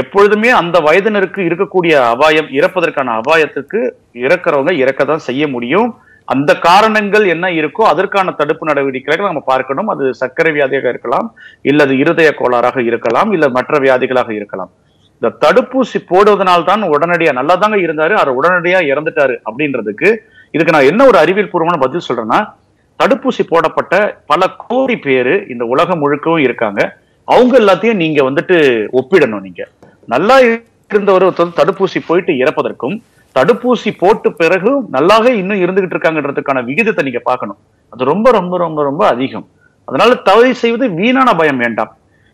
எப்பொழுதுமே அந்த வயதினருக்கு இருக்கக்கூடிய அபாயம் இறப்பதற்கான அபாயத்துக்கு இறக்கிறவங்க இறக்க தான் செய்ய முடியும் அந்த காரணங்கள் என்ன இருக்கோ அதற்கான தடுப்பு நடவடிக்கைகளை நம்ம பார்க்கணும் அது சர்க்கரை வியாதியாக இருக்கலாம் இல்ல அது இருதய கோளாறாக இருக்கலாம் இல்ல மற்ற வியாதிகளாக இருக்கலாம் இந்த தடுப்பூசி போடுவதனால்தான் உடனடியா நல்லாதாங்க இருந்தாரு அவர் உடனடியா இறந்துட்டாரு அப்படின்றதுக்கு இதுக்கு நான் என்ன ஒரு அறிவியல் பூர்வமான பதில் சொல்றேன்னா தடுப்பூசி போடப்பட்ட பல கோடி பேரு இந்த உலகம் முழுக்கவும் இருக்காங்க அவங்க எல்லாத்தையும் நீங்க வந்துட்டு ஒப்பிடணும் நீங்க நல்லா இருந்தவர் தடுப்பூசி போயிட்டு இறப்பதற்கும் தடுப்பூசி போட்டு பிறகு நல்லாவே இன்னும் இருந்துகிட்டு இருக்காங்கன்றதுக்கான விகிதத்தை நீங்க பார்க்கணும் அது ரொம்ப ரொம்ப ரொம்ப ரொம்ப அதிகம் அதனால தவறு செய்வது வீணான பயம் வேண்டாம்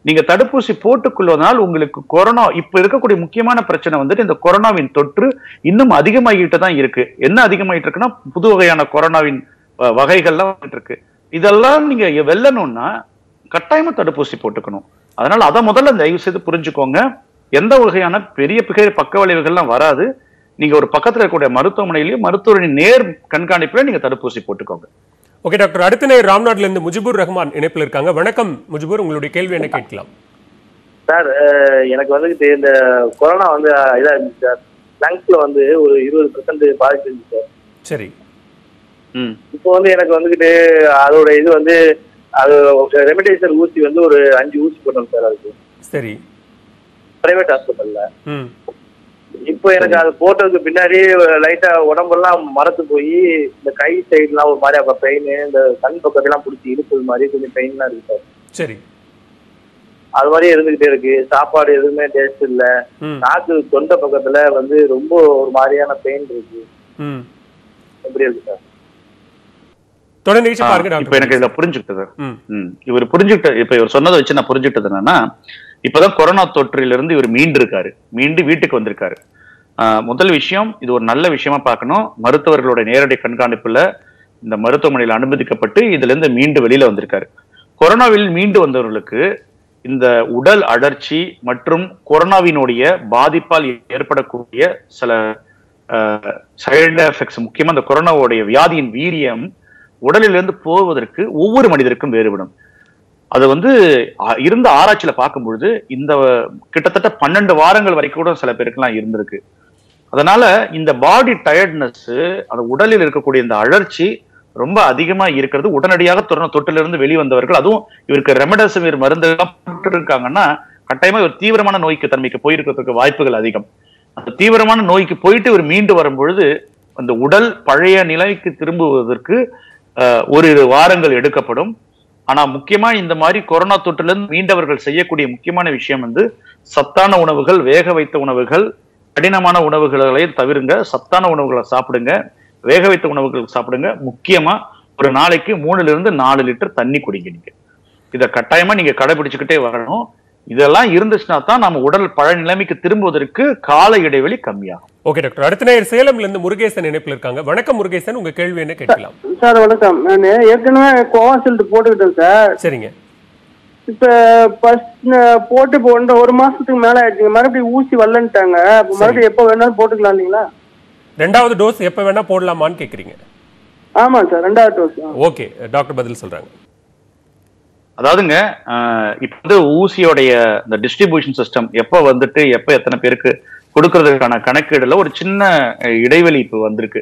நீங்க தடுப்பூசி போட்டுக் கொள்வதனால் உங்களுக்கு கொரோனா இப்ப இருக்கக்கூடிய முக்கியமான பிரச்சனை வந்துட்டு இந்த கொரோனாவின் தொற்று இன்னும் அதிகமாகிட்டு தான் இருக்கு என்ன அதிகமாகிட்டு இருக்குன்னா புது வகையான கொரோனாவின் வகைகள்லாம் வந்துட்டு இருக்கு இதெல்லாம் நீங்க வெல்லணும்னா கட்டாயமா தடுப்பூசி போட்டுக்கணும் அதனால அதை முதல்ல தயவு செய்து புரிஞ்சுக்கோங்க எந்த வகையான பெரிய பெரிய பக்க விளைவுகள்லாம் வராது நீங்க ஒரு பக்கத்துல இருக்கக்கூடிய மருத்துவமனையிலயும் மருத்துவரின் நேர் கண்காணிப்புல நீங்க தடுப்பூசி போட்டுக்கோங்க ஓகே டாக்டர் அடுத்த நேர் ராம்நாட்ல இருந்து முஜிபுர் ரஹ்மான் இணைப்பில் இருக்காங்க வணக்கம் முஜிபுர் உங்களுடைய கேள்வி என்ன கேட்கலாம் சார் எனக்கு வந்து இந்த கொரோனா வந்து இதா இருந்துச்சு சார் லங்ஸ்ல வந்து ஒரு 20% பாதிப்பு இருந்துச்சு சார் சரி இப்போ வந்து எனக்கு வந்துகிட்டு அதோட இது வந்து அது ரெமிடேசர் ஊசி வந்து ஒரு 5 ஊசி போட்டோம் சார் அதுக்கு சரி பிரைவேட் ஹாஸ்பிட்டல்ல இப்ப எனக்கு அது போட்டதுக்கு பின்னாடி லைட்டா உடம்பெல்லாம் மறத்து போய் இந்த கை சைட்லாம் ஒரு மாதிரி அப்ப பெயின் இந்த கண் பக்கத்தெல்லாம் பிடிச்சி இழுப்பது மாதிரி கொஞ்சம் பெயின்லாம் இருக்கு சார் சரி அது மாதிரி இருந்துகிட்டே இருக்கு சாப்பாடு எதுவுமே டேஸ்ட் இல்ல நாக்கு தொண்டை பக்கத்துல வந்து ரொம்ப ஒரு மாதிரியான பெயின் இருக்கு எப்படி இருக்கு சார் இப்ப எனக்கு இதுல புரிஞ்சுக்கிட்டது இவர் இப்ப இவர் சொன்னதை வச்சு நான் புரிஞ்சுக்கிட்டது என்னன்னா இப்பதான் கொரோனா தொற்றிலிருந்து இவர் மீண்டிருக்காரு மீண்டு வீட்டுக்கு வந்திருக்காரு முதல் விஷயம் இது ஒரு நல்ல விஷயமா பார்க்கணும் மருத்துவர்களுடைய நேரடி கண்காணிப்புல இந்த மருத்துவமனையில் அனுமதிக்கப்பட்டு இதுல இருந்து மீண்டு வெளியில வந்திருக்காரு கொரோனாவில் மீண்டு வந்தவர்களுக்கு இந்த உடல் அழற்சி மற்றும் கொரோனாவினுடைய பாதிப்பால் ஏற்படக்கூடிய சில சைடு எஃபெக்ட்ஸ் முக்கியமா இந்த கொரோனாவுடைய வியாதியின் வீரியம் உடலிலிருந்து போவதற்கு ஒவ்வொரு மனிதருக்கும் வேறுபடும் அது வந்து இருந்த ஆராய்ச்சியில பார்க்கும்பொழுது இந்த கிட்டத்தட்ட 12 வாரங்கள் வரைக்கும் கூட சில பேருக்குலாம் இருந்திருக்கு அதனால இந்த பாடி டயர்ட்னஸ் அந்த உடலில் இருக்கக்கூடிய இந்த அழற்சி ரொம்ப அதிகமா இருக்கிறது உடனடியாக தொட்டிலிருந்து வெளிவந்தவர்கள் அதுவும் இவருக்கு ரெம்டெசிவிர் மருந்து இருக்காங்கன்னா கட்டாயமா ஒரு தீவிரமான நோய்க்கு தன்மைக்கு போயிருக்கிறதுக்கு வாய்ப்புகள் அதிகம் அந்த தீவிரமான நோய்க்கு போயிட்டு இவர் மீண்டு வரும்பொழுது அந்த உடல் பழைய நிலைக்கு திரும்புவதற்கு ஒரு 1 வாரங்கள் எடுக்கப்படும் ஆனா முக்கியமா இந்த மாதிரி கொரோனா தொற்றிலிருந்து மீண்டவர்கள் செய்யக்கூடிய முக்கியமான விஷயம் வந்து சத்தான உணவுகள் வேக வைத்த உணவுகள் கடினமான உணவுகளை தவிருங்க சத்தான உணவுகளை சாப்பிடுங்க வேக வைத்த உணவுகள் சாப்பிடுங்க. முக்கியமா ஒரு நாளைக்கு 3-4 லிட்டர் தண்ணி குடிங்க. நீங்க இத கட்டாயமா நீங்க கடைபிடிச்சுக்கிட்டே வரணும். இதெல்லாம் இருந்துச்சுனா தான் நம்ம உடல் பழைய நிலைமைக்கு திரும்புவதற்கு கால இடைவெளி கம்மியாகும். ஓகே டாக்டர், அடுத்த நேர் சேலம்ல இருந்து முருகேசன் இணைப்பில் இருக்காங்க. வணக்கம் முருகேசன், உங்க கேள்வி என்ன கேட்கலாம்? சார் வணக்கம், நான் ஏற்கனவே கோவாக்சின் போட்டுக்கிட்டேன் சார். சரிங்க, இப்ப போட்டு போன 1 மாசத்துக்கு மேல ஆயிடுச்சு, மறுபடியும் ஊசி வரலன்னுட்டாங்க. மறுபடியும் எப்ப வேணாலும் போட்டுக்கலாம் இல்லீங்களா? 2வது டோஸ் எப்ப வேணா போடலாமான்னு கேக்குறீங்க? ஆமா சார், 2வது டோஸ். ஓகே டாக்டர் பதில் சொல்றாங்க. அதாவதுங்க இப்ப வந்து ஊசியோடைய இந்த டிஸ்ட்ரிபியூஷன் சிஸ்டம் எப்ப வந்துட்டு எப்ப எத்தனை பேருக்கு கொடுக்கறதுக்கான கணக்கீடுல ஒரு சின்ன இடைவெளி இப்ப வந்திருக்கு.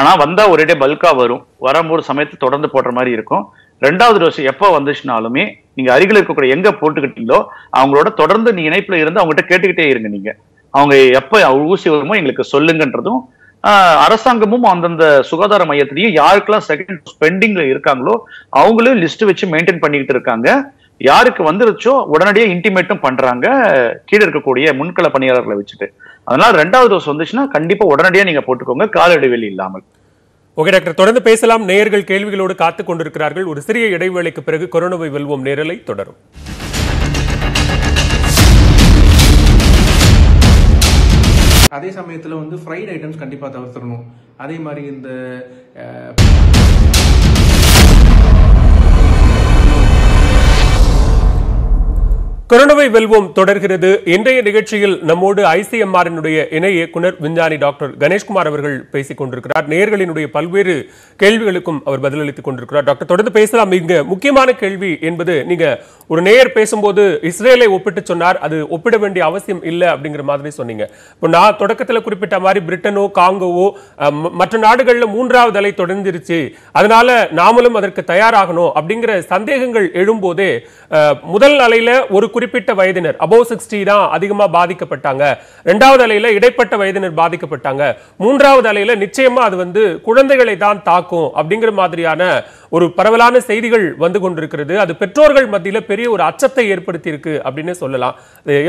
ஆனா வந்தா ஒரே டே பல்கா வரும், வரும்போது சமயத்தை தொடர்ந்து போடுற மாதிரி இருக்கும். 2வது டோஸ் எப்ப வந்துச்சுனாலுமே நீங்க அருகில் இருக்கக்கூடிய எங்க போட்டுக்கிட்டீங்களோ அவங்களோட தொடர்ந்து நீங்க இணைப்புல இருந்து அவங்ககிட்ட கேட்டுக்கிட்டே இருங்க. நீங்க அவங்க எப்ப ஊசி வருமோ எங்களுக்கு சொல்லுங்கன்றதும், அரசாங்கமும் அந்தந்த சுகாதார மையத்திலையும் யாருக்கெல்லாம் 2nd டோஸ் பெண்டிங்ல இருக்காங்களோ அவங்களும் லிஸ்ட் வச்சு மெயின்டைன் பண்ணிக்கிட்டு இருக்காங்க. யாருக்கு வந்துருச்சோ உடனடியே இன்டிமேட்டும் பண்றாங்க கீழே இருக்கக்கூடிய முன்கள பணியாளர்களை வச்சுட்டு. அதனால 2வது டோஸ் வந்துச்சுன்னா கண்டிப்பா உடனடியா நீங்க போட்டுக்கோங்க, கால இடைவெளி இல்லாமல். ஓகே டாக்டர், தொடர்ந்து பேசலாம். நேயர்கள் கேள்விகளோடு காத்துக் கொண்டிருக்கிறார்கள். ஒரு சிறிய இடைவேளைக்கு பிறகு கொரோனாவை வெல்வோம் நேரலை தொடரும். அதே சமயத்தில் வந்து ஃப்ரைட் ஐட்டம்ஸ் கண்டிப்பாக தவிர்த்துடணும். அதே மாதிரி இந்த கொரோனாவை வெல்வோம் தொடர்கிறது. இன்றைய நிகழ்ச்சியில் நம்மோடு ICMR-னுடைய இணை இயக்குனர் விஞ்ஞானி டாக்டர் கணேஷ்குமார் அவர்கள் பேசிக் கொண்டிருக்கிறார். நேயர்களினுடைய பல்வேறு கேள்விகளுக்கும் அவர் பதிலளித்துக் கொண்டிருக்கிறார். டாக்டர் தொடர்ந்து பேசலாம். இங்க முக்கியமான கேள்வி என்பது, நீங்க ஒரு நேயர் பேசும்போது இஸ்ரேலை ஒப்பிட்டு சொன்னார், அது ஒப்பிட வேண்டிய அவசியம் இல்லை அப்படிங்கிற மாதிரி சொன்னீங்க. இப்போ நான் தொடக்கத்தில் குறிப்பிட்ட மாதிரி பிரிட்டனோ காங்கோவோ மற்ற நாடுகளில் 3வது அலை தொடர்ந்துருச்சு, அதனால நாமளும் அதற்கு தயாராகணும் அப்படிங்கிற சந்தேகங்கள் எழும்போதே, முதல் அலையில ஒரு குறிப்பிட்ட வயதினர் அபோவ் 60 தான் அதிகமா பாதிக்கப்பட்டாங்க, 2வது அலையில இடைப்பட்ட வயதினர் பாதிக்கப்பட்டாங்க, 3வது அலையில நிச்சயமா அது வந்து குழந்தைகளை தான் தாக்கும் அப்படிங்கிற மாதிரியான ஒரு பரவலான செய்திகள் வந்து கொண்டிருக்கிறது. அது பெற்றோர்கள் மத்தியில பெரிய ஒரு அச்சத்தை ஏற்படுத்தி இருக்கு அப்படின்னு சொல்லலாம்.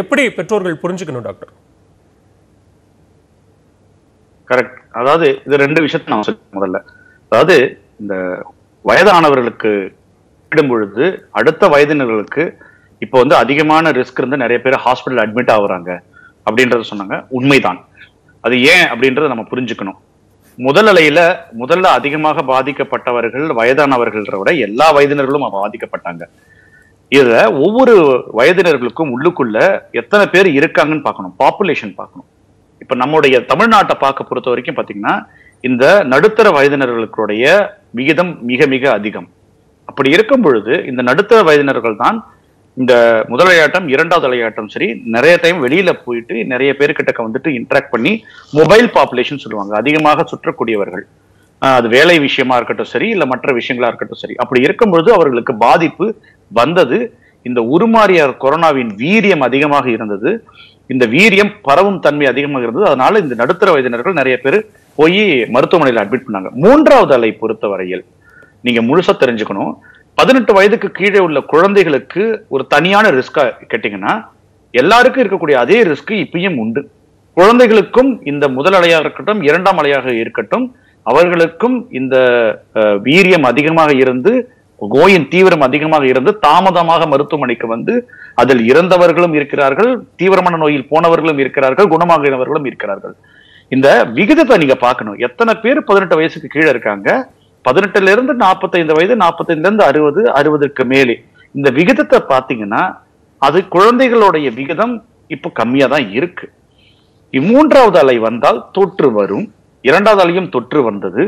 எப்படி பெற்றோர்கள் புரிஞ்சுக்கணும் டாக்டர்? கரெக்ட். அதாவது இது 2 விஷயத்தை நான் சொல்றேன். முதல்ல அதாவது இந்த வயதானவர்களுக்கு விடும்பொழுது அடுத்த வயதினர்களுக்கு இப்போ வந்து அதிகமான ரிஸ்க் இருந்து நிறைய பேர் ஹாஸ்பிட்டல் அட்மிட் ஆகுறாங்க அப்படின்றத சொன்னாங்க. உண்மைதான். அது ஏன் அப்படின்றத நம்ம புரிஞ்சுக்கணும். முதல் அலையில முதல்ல அதிகமாக பாதிக்கப்பட்டவர்கள் வயதானவர்கள விட எல்லா வயதினர்களும் பாதிக்கப்பட்டாங்க. இதுல ஒவ்வொரு வயதினர்களுக்கும் உள்ளுக்குள்ள எத்தனை பேர் இருக்காங்கன்னு பார்க்கணும், பாப்புலேஷன் பார்க்கணும். இப்ப நம்முடைய தமிழ்நாட்டை பார்க்க பொறுத்த வரைக்கும் பாத்தீங்கன்னா இந்த நடுத்தர வயதினர்களுடைய விகிதம் மிக மிக அதிகம். அப்படி இருக்கும் பொழுது இந்த நடுத்தர வயதினர்கள் தான் இந்த முதல் அலையாட்டம் 2வது அலையாட்டம் சரி நிறைய டைம் வெளியில போயிட்டு நிறைய பேர்கிட்ட வந்துட்டு இன்ட்ராக்ட் பண்ணி மொபைல் பாப்புலேஷன் சொல்லுவாங்க, அதிகமாக சுற்றக்கூடியவர்கள். அது வேலை விஷயமா இருக்கட்டும் சரி இல்ல மற்ற விஷயங்களா இருக்கட்டும் சரி, அப்படி இருக்கும்பொழுது அவர்களுக்கு பாதிப்பு வந்தது. இந்த உருமாறிய கொரோனாவின் வீரியம் அதிகமாக இருந்தது, இந்த வீரியம் பரவும் தன்மை அதிகமாக இருந்தது. அதனால இந்த நடுத்தர வயதினர்கள் நிறைய பேர் போய் மருத்துவமனையில் அட்மிட் பண்ணாங்க. 3வது அலை பொறுத்தவரையில் நீங்க முழுசா தெரிஞ்சுக்கணும். 18 வயதுக்கு கீழே உள்ள குழந்தைகளுக்கு ஒரு தனியான ரிஸ்கா கேட்டீங்கன்னா எல்லாருக்கும் இருக்கக்கூடிய அதே ரிஸ்க் இப்பயும் உண்டு. குழந்தைகளுக்கும் இந்த முதல் அலையாக இருக்கட்டும் 2ஆம் அலையாக இருக்கட்டும் அவர்களுக்கும் இந்த வீரியம் அதிகமாக இருந்து நோயின் தீவிரம் அதிகமாக இருந்து தாமதமாக மருத்துவமனைக்கு வந்து அதில் இறந்தவர்களும் இருக்கிறார்கள், தீவிரமான நோயில் போனவர்களும் இருக்கிறார்கள், குணமாகினவர்களும் இருக்கிறார்கள். இந்த விகிதத்தை நீங்க பார்க்கணும். எத்தனை பேர் 18 வயசுக்கு கீழே இருக்காங்க, 18ல இருந்து 45 வயது, 45ல இருந்து 60, 60க்கு மேலே. இந்த விகிதத்தை பார்த்தீங்கன்னா அது குழந்தைகளுடைய விகிதம் இப்போ கம்மியா தான் இருக்கு. 3வது அலை வந்தால் தொற்று வரும், 2வது அலையும் தொற்று வந்தது.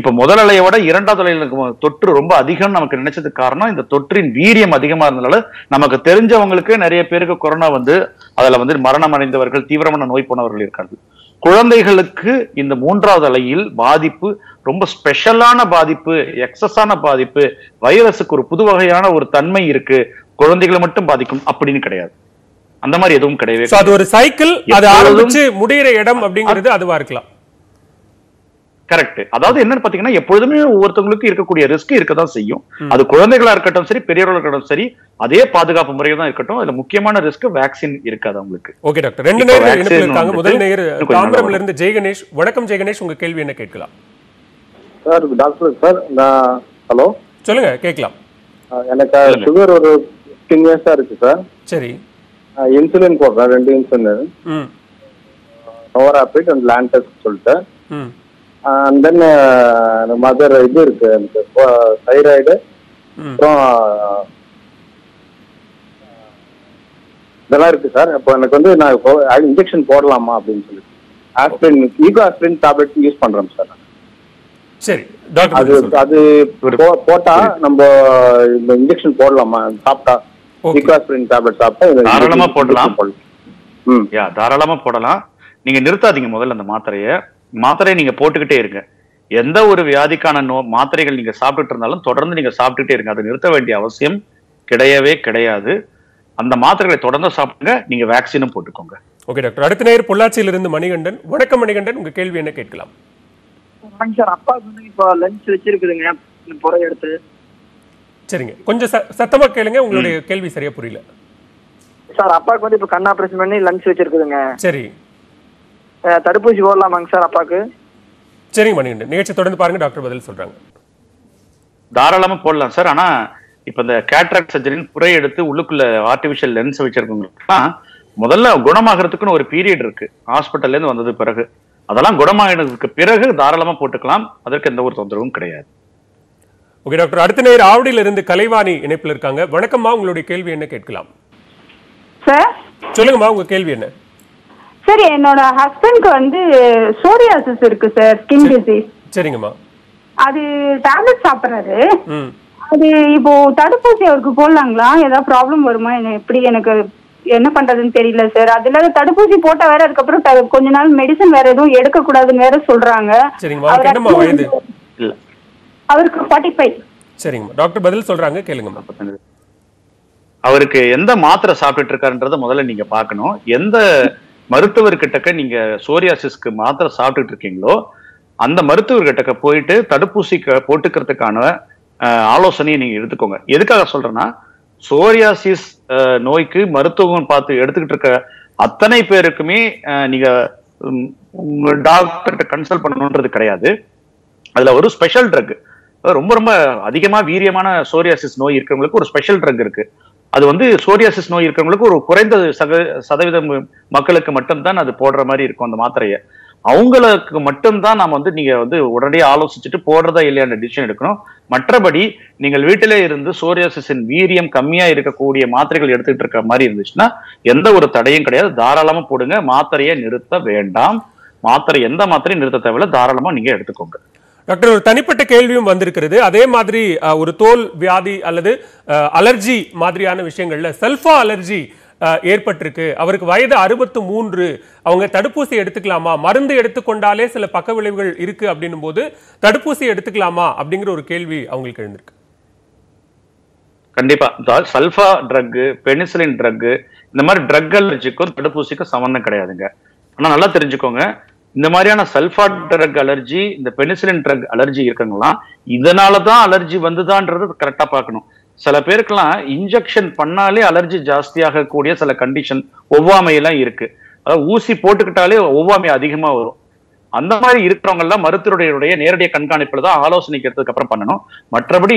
இப்போ முதல் அலையை விட 2வது அலையில தொற்று ரொம்ப அதிகம் நமக்கு நினைச்சதுக்கு காரணம் இந்த தொற்றின் வீரியம் அதிகமா இருந்தனால நமக்கு தெரிஞ்சவங்களுக்கு நிறைய பேருக்கு கொரோனா வந்து அதுல வந்து மரணம் அடைந்தவர்கள், தீவிரமான நோய் போனவர்கள் இருக்காங்க. குழந்தைகளுக்கு இந்த 3வது அலையில் பாதிப்பு ரொம்ப ஸ்பெஷலான பாதிப்பு, எக்ஸஸான பாதிப்பு. வைரஸுக்கு ஒரு புது வகையான ஒரு தன்மை இருக்கு, குழந்தைகளை மட்டும் பாதிக்கும் அப்படின்னு கிடையாது. அந்த மாதிரி எதுவும் கிடையாது. அது ஒரு சைக்கிள், அது ஆரம்பிச்சு முடிகிற இடம் அப்படிங்கிறது அதுவா இருக்கலாம். கரெக்ட். அதாவது என்னன்னு பாத்தீங்கன்னா எப்பொழுதுமே ஒவ்வொருத்தவங்களுக்கும் இருக்கக்கூடிய ரிஸ்க் இருக்கதான் செய்யும். அது குழந்தைகளா இருக்கட்டும் சரி பெரியவர்களா இருக்கட்டும் சரி அதே பாதுகாப்பு முறையில தான் இருக்கட்டும். அதுல முக்கியமான ரிஸ்க் வேக்சின் இருக்காது அவங்களுக்கு. ஓகே டாக்டர், 2 நேயர்கள் இருக்காங்க. முதல் நேயர் தாம்பரம்ல இருந்து ஜெயகணேஷ். வணக்கம் ஜெயகணேஷ், உங்க கேள்வி என்ன கேட்கலாம்? சார் டாக்டர் சார் நான் ஹலோ சொல்லுங்க கேக்கலாம். எனக்கு சுகர் ஒரு 15 இயர்ஸா இருக்கு சார். சரி. இன்சுலின் போடுறேன், ரெண்டு இன்சுலின். ம். ஓவராபிட் அண்ட் லாண்டஸ் சொல்லிட்டு. ம். And then மதர் இது இருக்கு எனக்கு தைராய்டு. ம். இதெல்லாம் இருக்கு சார். அப்போ எனக்கு வந்து நான் இன்ஜெக்ஷன் போடலாமா அப்படின்னு சொல்லி aspirin ego aspirin tablet use பண்றோம் சார். சரி டாக்டர் அது அது போட்டா நம்ம இந்த இன்ஜெக்ஷன் போடலாமா? சாப்பிட்டா ஈகோ ஆஸ்பிரின் டேப்லெட் சாப்பிட்டா தாராளமா போடலாம். ம் யா தாராளமா போடலாம். நீங்க நிறுத்தாதீங்க முதல்ல அந்த மாத்திரையை. மாத்திரையை நீங்க போட்டுக்கிட்டே இருங்க. எந்த ஒரு வியாதிக்கான மாத்திரைகள் நீங்க சாப்பிட்டுட்டு இருந்தாலும் தொடர்ந்து நீங்க சாப்பிட்டுக்கிட்டே இருங்க. அதை நிறுத்த வேண்டிய அவசியம் கிடையவே கிடையாது. அந்த மாத்திரைகளை தொடர்ந்து சாப்பிடுங்க. நீங்க வேக்சினும் போட்டுக்கோங்க. Okay doctor. அடுத்த நேர் பொள்ளாச்சியிலிருந்து மணிகண்டன். வணக்கம் மணிகண்டன், உங்க கேள்வி என்ன கேட்கலாம்? சார் அப்பா வந்து இப்போ லஞ்ச் வச்சிருக்குதுங்க புற எடுத்து. சரிங்க, கொஞ்சம் சத்தமா கேளுங்க, உங்களுடைய கேள்வி சரியா புரியல. சார் அப்பாவுக்கு வந்து இப்போ கண் ஆபரேஷன் பண்ணி லஞ்ச் வச்சிருக்குதுங்க. சரி, தடுப்பூசி போடலாமாங்க சார் அப்பாவுக்கு? சரிங்க மணிகண்டன், நிகழ்ச்சி தொடர்ந்து பாருங்க, டாக்டர் பதில் சொல்றாங்க. தாராளமா போடலாம் சார். ஆனா இப்ப இந்த கேட்ராக்ட் சர்ஜரின் புறை எடுத்து உள்ளுக்குள்ள ஆர்டிபிஷியல் லென்ஸ் வச்சிருக்கவங்களுக்கு முதல்ல குணமாகறதுக்குன்னு ஒரு பீரியட் இருக்கு. ஹாஸ்பிட்டல்ல இருந்து வந்தது பிறகு அதெல்லாம் குணமாயினதுக்கு பிறகு தாராளமா போட்டுக்கலாம். அதற்கு எந்த ஒரு தொந்தரவும் கிடையாது. Okay doctor. அடுத்த நேர் ஆவடியில இருந்து கலைவாணி இணைப்புல இருக்காங்க. வணக்கம்மா, உங்களுடைய கேள்வி என்ன கேட்கலாம் சார்? சொல்லுங்கம்மா, உங்க கேள்வி என்ன? சரி, என்னோட ஹஸ்பண்ட்க்கு வந்து சோரியாசிஸ் இருக்கு சார், ஸ்கின் டிசீஸ். சரிங்கம்மா, அது டேப்லெட் சாப்பிடுறாரு. அது இப்போ தடுப்பூசி அவருக்கு போடலாங்களா? ஏதாவது ப்ராப்ளம் வருமா? எப்படி எனக்கு என்ன பண்றதுன்னு தெரியல சார். அதுல தடுப்பூசி போட்ட வேற அதுக்கப்புறம் கொஞ்ச நாள் மெடிசன் வேற எதுவும் எடுக்க கூடாதுன்னு வேற சொல்றாங்க. அவருக்கு 45. சரிங்கம்மா, டாக்டர் பதில் சொல்றாங்க, கேளுங்கம்மா. அவருக்கு எந்த மாத்திரை சாப்பிட்டுட்டு இருக்காருன்றத முதல்ல நீங்க பாக்கணும். எந்த மருத்துவர்கிட்டக்க நீங்க சோரியாசிஸ்க்கு மாத்திரை சாப்பிட்டுட்டு இருக்கீங்களோ அந்த மருத்துவர்கிட்டக்க போயிட்டு தடுப்பூசி போட்டுக்கிறதுக்கான ஆலோசனையை நீங்க எடுத்துக்கோங்க. எதுக்காக சொல்றேன்னா, சோரியாசிஸ் நோய்க்கு மருத்துவம் பார்த்து எடுத்துக்கிட்டு இருக்க அத்தனை பேருக்குமே நீங்க டாக்டர்கிட்ட கன்சல்ட் பண்ணணுன்றது கிடையாது. அதுல ஒரு ஸ்பெஷல் ட்ரக், ரொம்ப ரொம்ப அதிகமா வீரியமான சோரியாசிஸ் நோய் இருக்கிறவங்களுக்கு ஒரு ஸ்பெஷல் ட்ரக் இருக்கு. அது வந்து சோரியாசிஸ் நோய் இருக்கிறவங்களுக்கு ஒரு குறைந்த சதவீதம் மக்களுக்கு மட்டும்தான் அது போடுற மாதிரி இருக்கும். அந்த மாத்திரையை அவங்களுக்கு மட்டும்தான் நாம் வந்து நீங்கள் வந்து உடனடியாக ஆலோசிச்சுட்டு போடுறதா இல்லையான டிசிஷன் எடுக்கணும். மற்றபடி நீங்கள் வீட்டிலே இருந்து சோரியாசிஸின் வீரியம் கம்மியாக இருக்கக்கூடிய மாத்திரைகள் எடுத்துக்கிட்டு இருக்கிற மாதிரி இருந்துச்சுன்னா எந்த ஒரு தடையும் கிடையாது. தாராளமாக போடுங்க. மாத்திரையை நிறுத்த வேண்டாம். மாத்திரை எந்த மாத்திரையும் நிறுத்த தேவையில்லை. தாராளமாக நீங்கள் எடுத்துக்கோங்க. டாக்டர், ஒரு தனிப்பட்ட கேள்வியும் வந்திருக்கிறது. அதே மாதிரி ஒரு தோல் வியாதி அல்லது அலர்ஜி மாதிரியான விஷயங்களில் சல்ஃபா அலர்ஜி ஏற்பட்டிருக்கு. அவருக்கு வயது 63. அவங்க தடுப்பூசி எடுத்துக்கலாமா? மருந்து எடுத்துக்கொண்டாலே சில பக்க விளைவுகள் இருக்கு அப்படின்னும் போது தடுப்பூசி எடுத்துக்கலாமா அப்படிங்கிற ஒரு கேள்வி அவங்களுக்கு எழுந்திருக்கு. கண்டிப்பா சல்ஃபா ட்ரக், பெனிசிலின் ட்ரக், இந்த மாதிரி ட்ரக் அலர்ஜிக்கும் தடுப்பூசிக்கும் சம்பந்தம் கிடையாதுங்க. ஆனா நல்லா தெரிஞ்சுக்கோங்க, இந்த மாதிரியான சல்ஃபா ட்ரக் அலர்ஜி, இந்த பெனிசிலின் ட்ரக் அலர்ஜி இருக்காங்களாம். இதனாலதான் அலர்ஜி வந்துதான்றது கரெக்டா பார்க்கணும். சில பேருக்கெல்லாம் இன்ஜெக்ஷன் பண்ணாலே அலர்ஜி ஜாஸ்தியாக கூடிய சில கண்டிஷன், ஒவ்வாமையெல்லாம் இருக்கு. அதாவது ஊசி போட்டுக்கிட்டாலே ஒவ்வாமை அதிகமா வரும். அந்த மாதிரி இருக்கிறவங்கெல்லாம் மருத்துவருடைய நேரடிய கண்காணிப்புல தான் ஆலோசனைக்கிறதுக்கு அப்புறம் பண்ணணும். மற்றபடி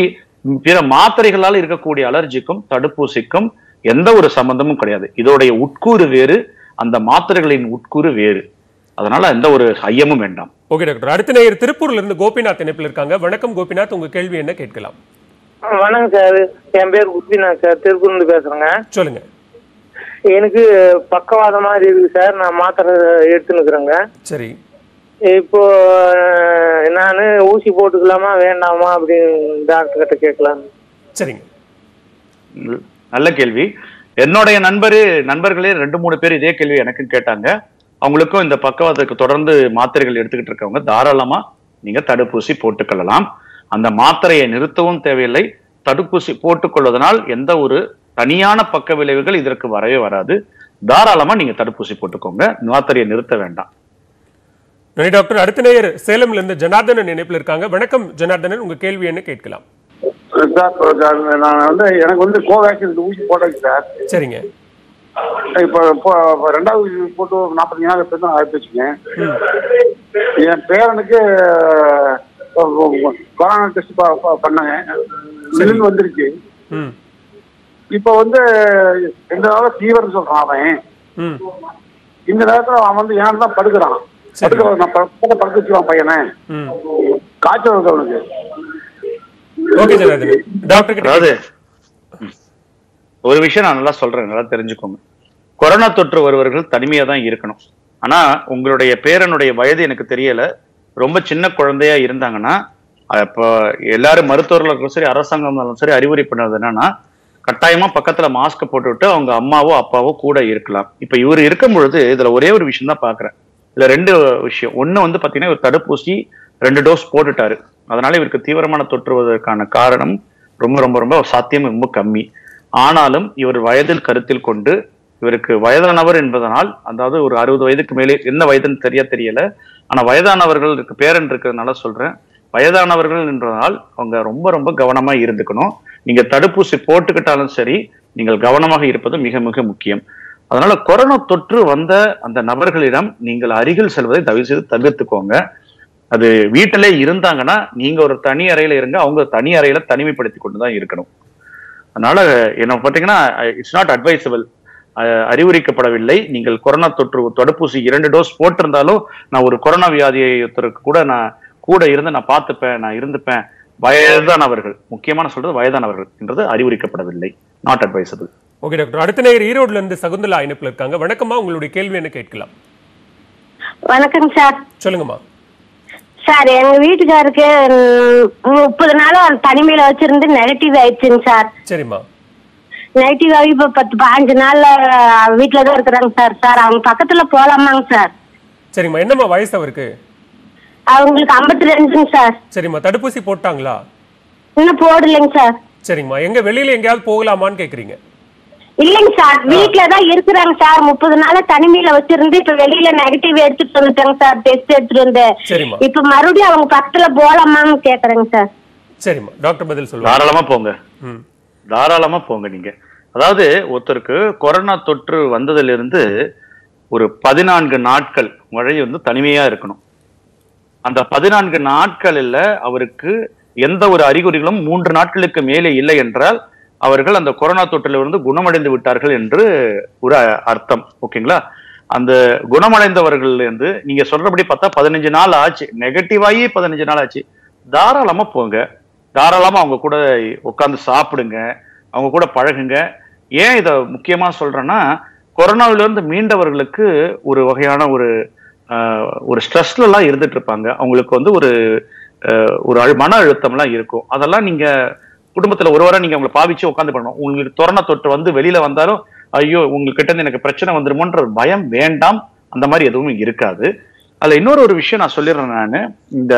பிற மாத்திரைகளால் இருக்கக்கூடிய அலர்ஜிக்கும் தடுப்பூசிக்கும் எந்த ஒரு சம்பந்தமும் கிடையாது. இதோடைய உட்கூறு வேறு, அந்த மாத்திரைகளின் உட்கூறு வேறு. அதனால எந்த ஒரு ஐயமும் வேண்டாம். Okay doctor. அடுத்த நேயர் திருப்பூர்ல இருந்து கோபிநாத் இணைப்பில் இருக்காங்க. வணக்கம் கோபிநாத், உங்க கேள்வி என்ன கேட்கலாம்? வணக்கம் சார், என் பேர் உத்விநாத் சார், திருப்பூர் இருந்து பேசுறேங்க. சொல்லுங்க. எனக்கு பக்கவாதம் மாதிரி இருக்கு சார். நான் மாத்திரை எடுத்துனுக்குறேங்க. சரி, இப்போ நான் ஊசி போட்டுக்கலாமா வேண்டாமா அப்படின்னு டாக்டர் கிட்ட கேட்கலாம். சரிங்க, நல்ல கேள்வி. என்னுடைய நண்பர்களே 2-3 பேர் இதே கேள்வி எனக்கு கேட்டாங்க. அவங்களுக்கும் இந்த பக்கவாதத்துக்கு தொடர்ந்து மாத்திரைகள் எடுத்துக்கிட்டு இருக்கவங்க தாராளமா நீங்க தடுப்பூசி போட்டுக்கொள்ளலாம். அந்த மாத்திரையை நிறுத்தவும் தேவையில்லை. தடுப்பூசி போட்டுக்கொள்வதனால் எந்த ஒரு தனியான பக்க விளைவுகள் இதற்கு வரவே வராது. தாராளமா நீங்க தடுப்பூசி போட்டுக்கோங்க. மாத்திரையை நிறுத்த வேண்டாம். நன்றி டாக்டர். அடுத்த நேயர் சேலம்ல இருந்து ஜனார்தனன் இணைப்புல இருக்காங்க. வணக்கம் ஜனார்தனன், உங்க கேள்வி என்ன கேட்கலாம்? எனக்கு வந்து கோவாக்சின் ஊசி போட்டாங்க சார். சரிங்க, இப்போ 2வது போட்டு 45 நாள் ஆயிடுச்சுங்க. என் பேரனுக்கு கொரோனா டெஸ்ட் பண்ணாங்க, ரிசல்ட் வந்துருச்சு. இப்போ வந்து ரெண்டு நாளா ஃபீவர்னு சொல்றான் அவன். இந்த நேரத்துல அவன் வந்து ஏன் தான் படுக்கிறான், படுக்க வச்சுவான் பையனை, காய்ச்சல் வந்து அவனுக்கு. ஒரு விஷயம் நான் நல்லா சொல்றேன், நல்லா தெரிஞ்சுக்கோங்க. கொரோனா தொற்று வருவர்கள் தனிமையா தான் இருக்கணும். ஆனா உங்களுடைய பேரனுடைய வயது எனக்கு தெரியல, ரொம்ப சின்ன குழந்தையா இருந்தாங்கன்னா இப்போ எல்லாரும் மருத்துவர்களும் சரி அரசாங்கம் சரி அறிவுரை பண்ணது என்னன்னா, கட்டாயமா பக்கத்துல மாஸ்க் போட்டுவிட்டு அவங்க அம்மாவோ அப்பாவோ கூட இருக்கலாம். இப்ப இவர் இருக்கும் பொழுது இதுல ஒரே ஒரு விஷயம் தான் பாக்குறேன். இதுல ரெண்டு விஷயம், ஒண்ணு வந்து பாத்தீங்கன்னா இவர் தடுப்பூசி 2 டோஸ் போட்டுட்டாரு, அதனால இவருக்கு தீவிரமான தொற்றுவதற்கான காரணம் ரொம்ப ரொம்ப ரொம்ப சாத்தியம் ரொம்ப கம்மி. ஆனாலும் இவர் வயதில் கருத்தில் கொண்டு, இவருக்கு வயதானவர் என்பதனால், அதாவது ஒரு 60 வயதுக்கு மேலே, என்ன வயதுன்னு தெரியல, ஆனா வயதானவர்கள் பேரன் இருக்கிறதுனால சொல்றேன், வயதானவர்கள் என்றதால் அவங்க ரொம்ப ரொம்ப கவனமா இருந்துக்கணும். நீங்க தடுப்பூசி போட்டுக்கிட்டாலும் சரி, நீங்கள் கவனமாக இருப்பது மிக மிக முக்கியம். அதனால கொரோனா தொற்று வந்த அந்த நபர்களிடம் நீங்கள் அருகில் செல்வதை தயவு செய்து தவிர்த்துக்கோங்க. அது வீட்டிலே இருந்தாங்கன்னா நீங்க ஒரு தனி அறையில இருங்க, அவங்க தனி அறையில தனிமைப்படுத்தி கொண்டுதான் இருக்கணும். அதனால என்ன பார்த்தீங்கன்னா இட்ஸ் நாட் அட்வைசபிள், அறிவுரிக்கப்படவில்லை. நீங்கள் கொரோனா தொற்று தடுப்பூசி 2 டோஸ் போட்டிருந்தாலும் நான் ஒரு கொரோனா வியாதியத்திற்கு கூட நான் கூட இருந்து நான் பார்த்துப்பேன், நான் இருந்துப்பேன். வயதானவர்கள், முக்கியமான சொல்றது வயதானவர்கள் என்றது அறிவுரிக்கப்படவில்லை, நாட் அட்வைசபிள். ஓகே டாக்டர், அடுத்த நேயர் ஈரோடுல இருந்து சகுந்தலா இணைப்புல இருக்காங்க. வணக்கம்மா, உங்களுடைய கேள்வி என்ன கேட்கலாம்? வணக்கம் சார், சொல்லுங்கம்மா. சார், எங்க வீட்டுக்காருக்கு 30 நாளா தனிமையில வச்சிருந்து நெகட்டிவ் ஆயிடுச்சுங்க சார். சரிம்மா. நெகட்டிவ் ஆகி இப்ப 10-15 நாள்ல வீட்டுலதான் இருக்கிறாங்க சார். சார் அவங்க பக்கத்துல போலாமாங்க சார்? சரிம்மா, என்னம்மா வயசு அவருக்கு? அவங்களுக்கு 52 சார். சரிம்மா, தடுப்பூசி போட்டாங்களா? இன்னும் போடலைங்க சார். சரிங்கம்மா, எங்க வெளியில எங்கேயாவது போகலாமான்னு கேக்குறீங்க? இல்லைங்க சார், வீட்டுலதான் இருக்கிறாங்க சார். 30 நாளா தனிமையில வச்சிருந்து இப்ப வெளியில நெகட்டிவ் எடுத்துட்டு வந்துட்டாங்க சார், டெஸ்ட் எடுத்துட்டு வந்து. இப்ப மறுபடியும் அவங்க பக்கத்துல போலாமான்னு கேக்குறேங்க சார். சரிம்மா, டாக்டர் பதில் சொல்லுங்க. தாராளமா போங்க, தாராளமா போங்க. நீங்க அதாவது ஒருத்தருக்கு கொரோனா தொற்று வந்ததுல இருந்து ஒரு 14 நாட்கள் வரை வந்து தனிமையா இருக்கணும். அந்த 14 நாட்கள்ல அவருக்கு எந்த ஒரு அறிகுறிகளும் 3 நாட்களுக்கு மேலே இல்லை என்றால் அவர்கள் அந்த கொரோனா தொற்றிலிருந்து குணமடைந்து விட்டார்கள் என்று ஒரு அர்த்தம். ஓகேங்களா? அந்த குணமடைந்தவர்கள் இருந்து நீங்க சொல்றபடி பார்த்தா 15 நாள் ஆச்சு, நெகட்டிவாகி 15 நாள் ஆச்சு. தாராளமா போங்க, தாராளமா அவங்க கூட உட்காந்து சாப்பிடுங்க, அவங்க கூட பழகுங்க. ஏன் இதை முக்கியமா சொல்றேன்னா, கொரோனாவிலிருந்து மீண்டவர்களுக்கு ஒரு வகையான ஒரு ஸ்ட்ரெஸ்ல எல்லாம் இருந்துட்டு இருப்பாங்க. அவங்களுக்கு வந்து ஒரு மன அழுத்தம்லாம் இருக்கும். அதெல்லாம் நீங்க குடும்பத்துல ஒரு வாரம் நீங்க அவங்களை பாவிச்சு உட்காந்து பண்ணணும். உங்களுக்கு கொரோனா தொற்று வந்து வெளியில வந்தாலும் ஐயோ உங்ககிட்ட இருந்து எனக்கு பிரச்சனை வந்துருமோன்ற பயம் வேண்டாம், அந்த மாதிரி எதுவும் இருக்காது. அதுல இன்னொரு ஒரு விஷயம் நான் சொல்லிடுறேன். நான் இந்த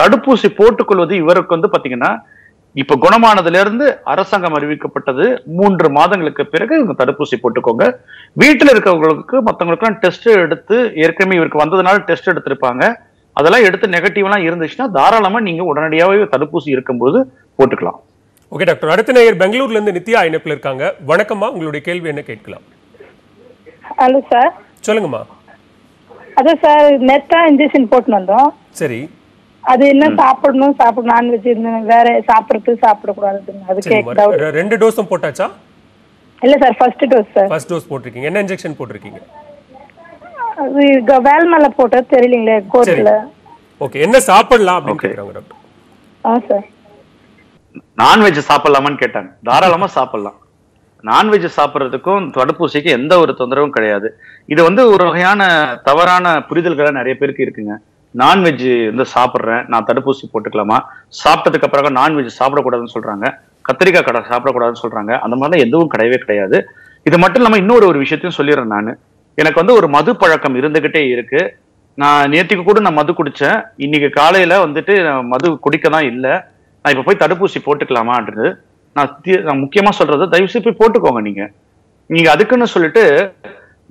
தடுப்பூசி போட்டுக்கொள்வது இவருக்கு வந்து பாத்தீங்கன்னா இப்ப குணமானதுல இருந்து அரசாங்கம் அறிவிக்கப்பட்டது 3 மாதங்களுக்கு பிறகு இவங்க தடுப்பூசி போட்டுக்கோங்க. வீட்டுல இருக்கிறவங்களுக்கு மற்றவங்களுக்குலாம் டெஸ்ட் எடுத்து, ஏற்கனவே இவருக்கு வந்ததுனால டெஸ்ட் எடுத்திருப்பாங்க, அதெல்லாம் எடுத்து நெகட்டிவ் எல்லாம் இருந்துச்சுன்னா தாராளமா நீங்க உடனடியாகவே தடுப்பூசி இருக்கும்போது போட்டுக்கலாம். ஓகே டாக்டர், அடுத்த நேயர் பெங்களூர்ல இருந்து நித்யா இணைப்புல இருக்காங்க. வணக்கம்மா, உங்களுடைய கேள்வி என்ன கேட்கலாம்? ஹலோ சார், சொல்லுங்கம்மா. அது சார் மெட்டா இன்ஜெக்ஷன் போட்டு வந்தோம். சரி, அது என்ன சாப்பிடணும்? சாப்பிட நான்வெஜ் இருந்தேன், வேற சாப்பிடுறது சாப்பிடக்கூடாது, அதுக்கு 2 டோஸும் போட்டாச்சா? இல்ல sir, first dose sir. First dose போட்டுருக்கீங்க. என்ன இன்ஜெக்ஷன் போட்டுருக்கீங்க? வேல்மலை போட்டது தெரியலீங்களே, கோர்ட்ல. ஓகே, என்ன சாப்பிடலாம் அப்படின்னு கேக்குறாங்க டாக்டர். ஆ சார், நான்வெஜ் சாப்பிடலாமான்னு கேட்டாங்க. தாராளமா சாப்பிடலாம். நான்வெஜ் சாப்பிட்றதுக்கும் தடுப்பூசிக்கும் எந்த ஒரு தொந்தரவும் கிடையாது. இது வந்து ஒரு வகையான தவறான புரிதல்களை நிறைய பேருக்கு இருக்குங்க. நான்வெஜ் வந்து சாப்பிட்றேன், நான் தடுப்பூசி போட்டுக்கலாமா? சாப்பிட்டதுக்கு அப்புறம் நான்வெஜ் சாப்பிடக்கூடாதுன்னு சொல்றாங்க, கத்திரிக்காய் கடை சாப்பிடக்கூடாதுன்னு சொல்றாங்க. அந்த மாதிரிலாம் எதுவும் கிடையவே கிடையாது. இது மட்டும் இல்லாமல் இன்னொரு விஷயத்தையும் சொல்லிடுறேன். நான் எனக்கு வந்து ஒரு மது பழக்கம் இருந்துகிட்டே இருக்கு. நான் நேற்றுக்கு கூட நான் மது குடிச்சேன், இன்னைக்கு காலையில வந்துட்டு மது குடிக்க தான் இல்லை. நான் இப்ப போய் தடுப்பூசி போட்டுக்கலாமான்றது நான் முக்கியமா சொல்றது, தயவுசெய்து போய் போட்டுக்கோங்க. நீங்க அதுக்குன்னு சொல்லிட்டு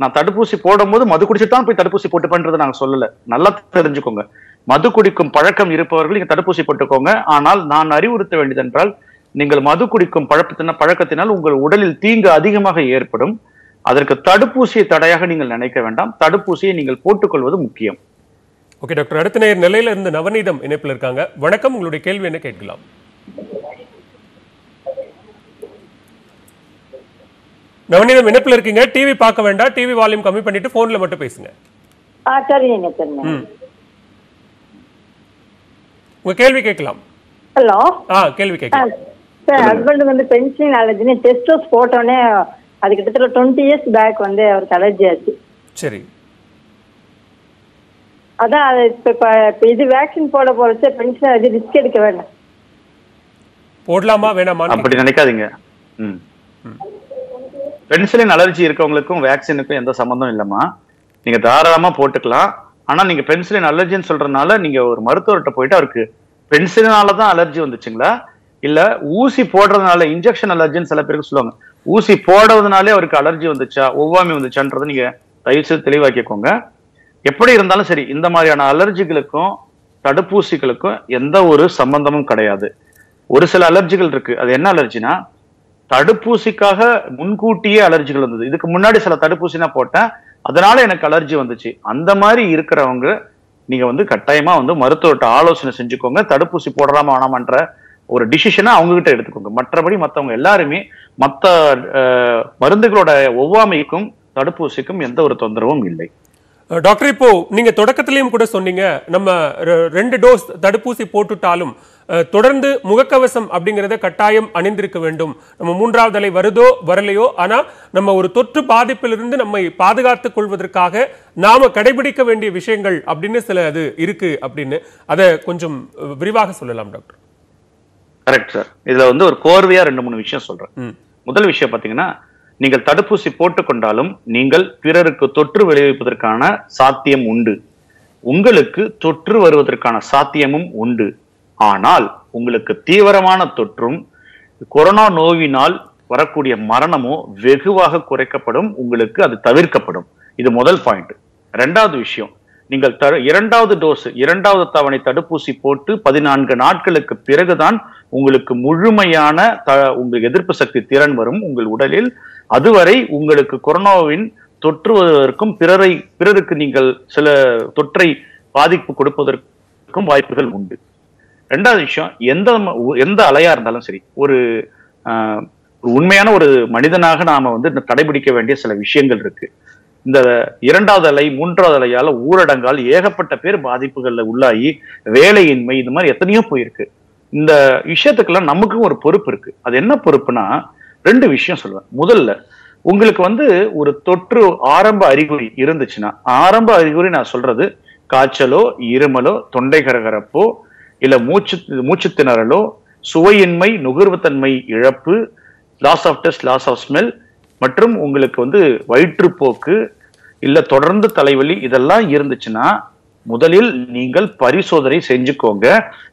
நான் தடுப்பூசி போடும் போது மது குடிச்சுட்டு தான் போய் தடுப்பூசி போட்டுப்பேன்றது நாங்க சொல்லல. நல்லா தெரிஞ்சுக்கோங்க, மது குடிக்கும் பழக்கம் இருப்பவர்கள் நீங்க தடுப்பூசி போட்டுக்கோங்க. ஆனால் நான் அறிவுறுத்த வேண்டியதென்றால், நீங்கள் மது குடிக்கும் பழக்கத்தினால் உங்கள் உடலில் தீங்கு அதிகமாக ஏற்படும். அதற்கு தடுப்பூசியை தடையாக நீங்கள் நினைக்க வேண்டாம், தடுப்பூசியை நீங்கள் போட்டுக்கொள்வது முக்கியம். Okay, Doctor Adathanayar Nelaila irundha Navanidam inepil irukanga. Vanakkam ungalude kelvi enna ketkalam. Navanidam inepil irkinga TV paaka venda TV volume kammi pannittu phone la mattum pesunga. Seriya seriya. Unga kelvi ketkalam. Hello. Kelvi ketkalam. Sir, husband vandu pension allergy ne test report one adukittathu 20 years back vandu avaru allergy achu. Seri. That's why the vaccine is not a pension. It's not a pension. It's not a pension. எப்படி இருந்தாலும் சரி இந்த மாதிரியான அலர்ஜிகளுக்கும் தடுப்பூசிகளுக்கும் எந்த ஒரு சம்பந்தமும் கிடையாது. ஒரு சில அலர்ஜிகள் இருக்கு. அது என்ன அலர்ஜினா தடுப்பூசிக்காக முன்கூட்டியே அலர்ஜிகள் வந்தது. இதுக்கு முன்னாடி சில தடுப்பூசினா போட்டா அதனால எனக்கு அலர்ஜி வந்துச்சு. அந்த மாதிரி இருக்குறவங்க நீங்க வந்து கட்டாயமா வந்து மருத்துவர்ட்ட ஆலோசனை செஞ்சுக்கோங்க. தடுப்பூசி போடலாமா வேணாமான்ற ஒரு டிசிஷனை அவங்க கிட்ட எடுத்துக்கோங்க. மற்றபடி மத்தவங்க எல்லாரும் மத்த மருந்துகளோட ஒவ்வாமைக்கும் தடுப்பூசிக்கும் எந்த ஒரு தொந்தரவும் இல்லை. Doctor, Ipo, நீங்க தொடக்கத்திலேயும் கூட சொன்னீங்க நம்ம ரெண்டு டோஸ் தடுப்பூசி போட்டுட்டாலும் தொடர்ந்து முகக்கவசம் அப்படிங்கறத கட்டாயம் அணிந்திருக்க வேண்டும். நம்ம மூன்றாவது அலை வருதோ வரலையோ ஆனா நம்ம ஒரு தொற்று பாதிப்பிலிருந்து நம்மை பாதுகாத்துக் கொள்வதற்காக நாம கடைபிடிக்க வேண்டிய விஷயங்கள் அப்படினே சில அது இருக்கு அப்படினே அத கொஞ்சம் விரிவாக சொல்லலாம் டாக்டர். Correct sir. இதுல வந்து ஒரு கோர்வையா ரெண்டு மூணு விஷயம் சொல்றேன். முதல் விஷயம் பாத்தீங்கன்னா நீங்கள் தடுப்பூசி போட்டுக்கொண்டாலும் நீங்கள் பிறருக்கு தொற்று விளைவிப்பதற்கான சாத்தியம் உண்டு. உங்களுக்கு தொற்று வருவதற்கான சாத்தியமும் உண்டு. ஆனால் உங்களுக்கு தீவிரமான தொற்றும் கொரோனா நோயினால் வரக்கூடிய மரணமோ வெகுவாக குறைக்கப்படும். உங்களுக்கு அது தவிர்க்கப்படும். இது முதல் பாயிண்ட். இரண்டாவது விஷயம் நீங்கள் இரண்டாவது டோஸ் இரண்டாவது தவணை தடுப்பூசி போட்டு 14 நாட்களுக்கு பிறகுதான் உங்களுக்கு முழுமையான உங்கள் எதிர்ப்பு சக்தி திறன் வரும் உங்கள் உடலில். அதுவரை உங்களுக்கு கொரோனாவின் தொற்றுவதற்கும் பிறருக்கு நீங்கள் சில தொற்றை பாதிப்பு கொடுப்பதற்கும் வாய்ப்புகள் உண்டு. இரண்டாவது விஷயம் எந்த அலையா இருந்தாலும் சரி ஒரு உண்மையான ஒரு மனிதனாக நாம வந்து கடைபிடிக்க வேண்டிய சில விஷயங்கள் இருக்கு. இந்த இரண்டாவது அலை மூன்றாவது அலையால ஊரடங்கால் ஏகப்பட்ட பேர் பாதிப்புகள்ல உள்ளாகி வேலையின்மை இந்த மாதிரி எத்தனையோ போயிருக்கு. இந்த விஷயத்துக்கெல்லாம் நமக்கும் ஒரு பொறுப்பு இருக்கு. அது என்ன பொறுப்புனா ரெண்டு விஷயம் சொல்லுவேன். முதல்ல உங்களுக்கு வந்து ஒரு தொற்று ஆரம்ப அறிகுறி இருந்துச்சுன்னா ஆரம்ப அறிகுறி நான் சொல்றது காய்ச்சலோ இருமலோ தொண்டை கரகரப்போ இல்ல மூச்சு திணறலோ சுவையின்மை நுகர்வுத்தன்மை இழப்பு loss of taste loss of smell மற்றும் உங்களுக்கு வந்து வயிற்றுப்போக்கு இல்ல தொடர்ந்து தலைவலி இதெல்லாம் இருந்துச்சுன்னா முதலில் நீங்கள் பரிசோதனை செஞ்சுக்கோங்க.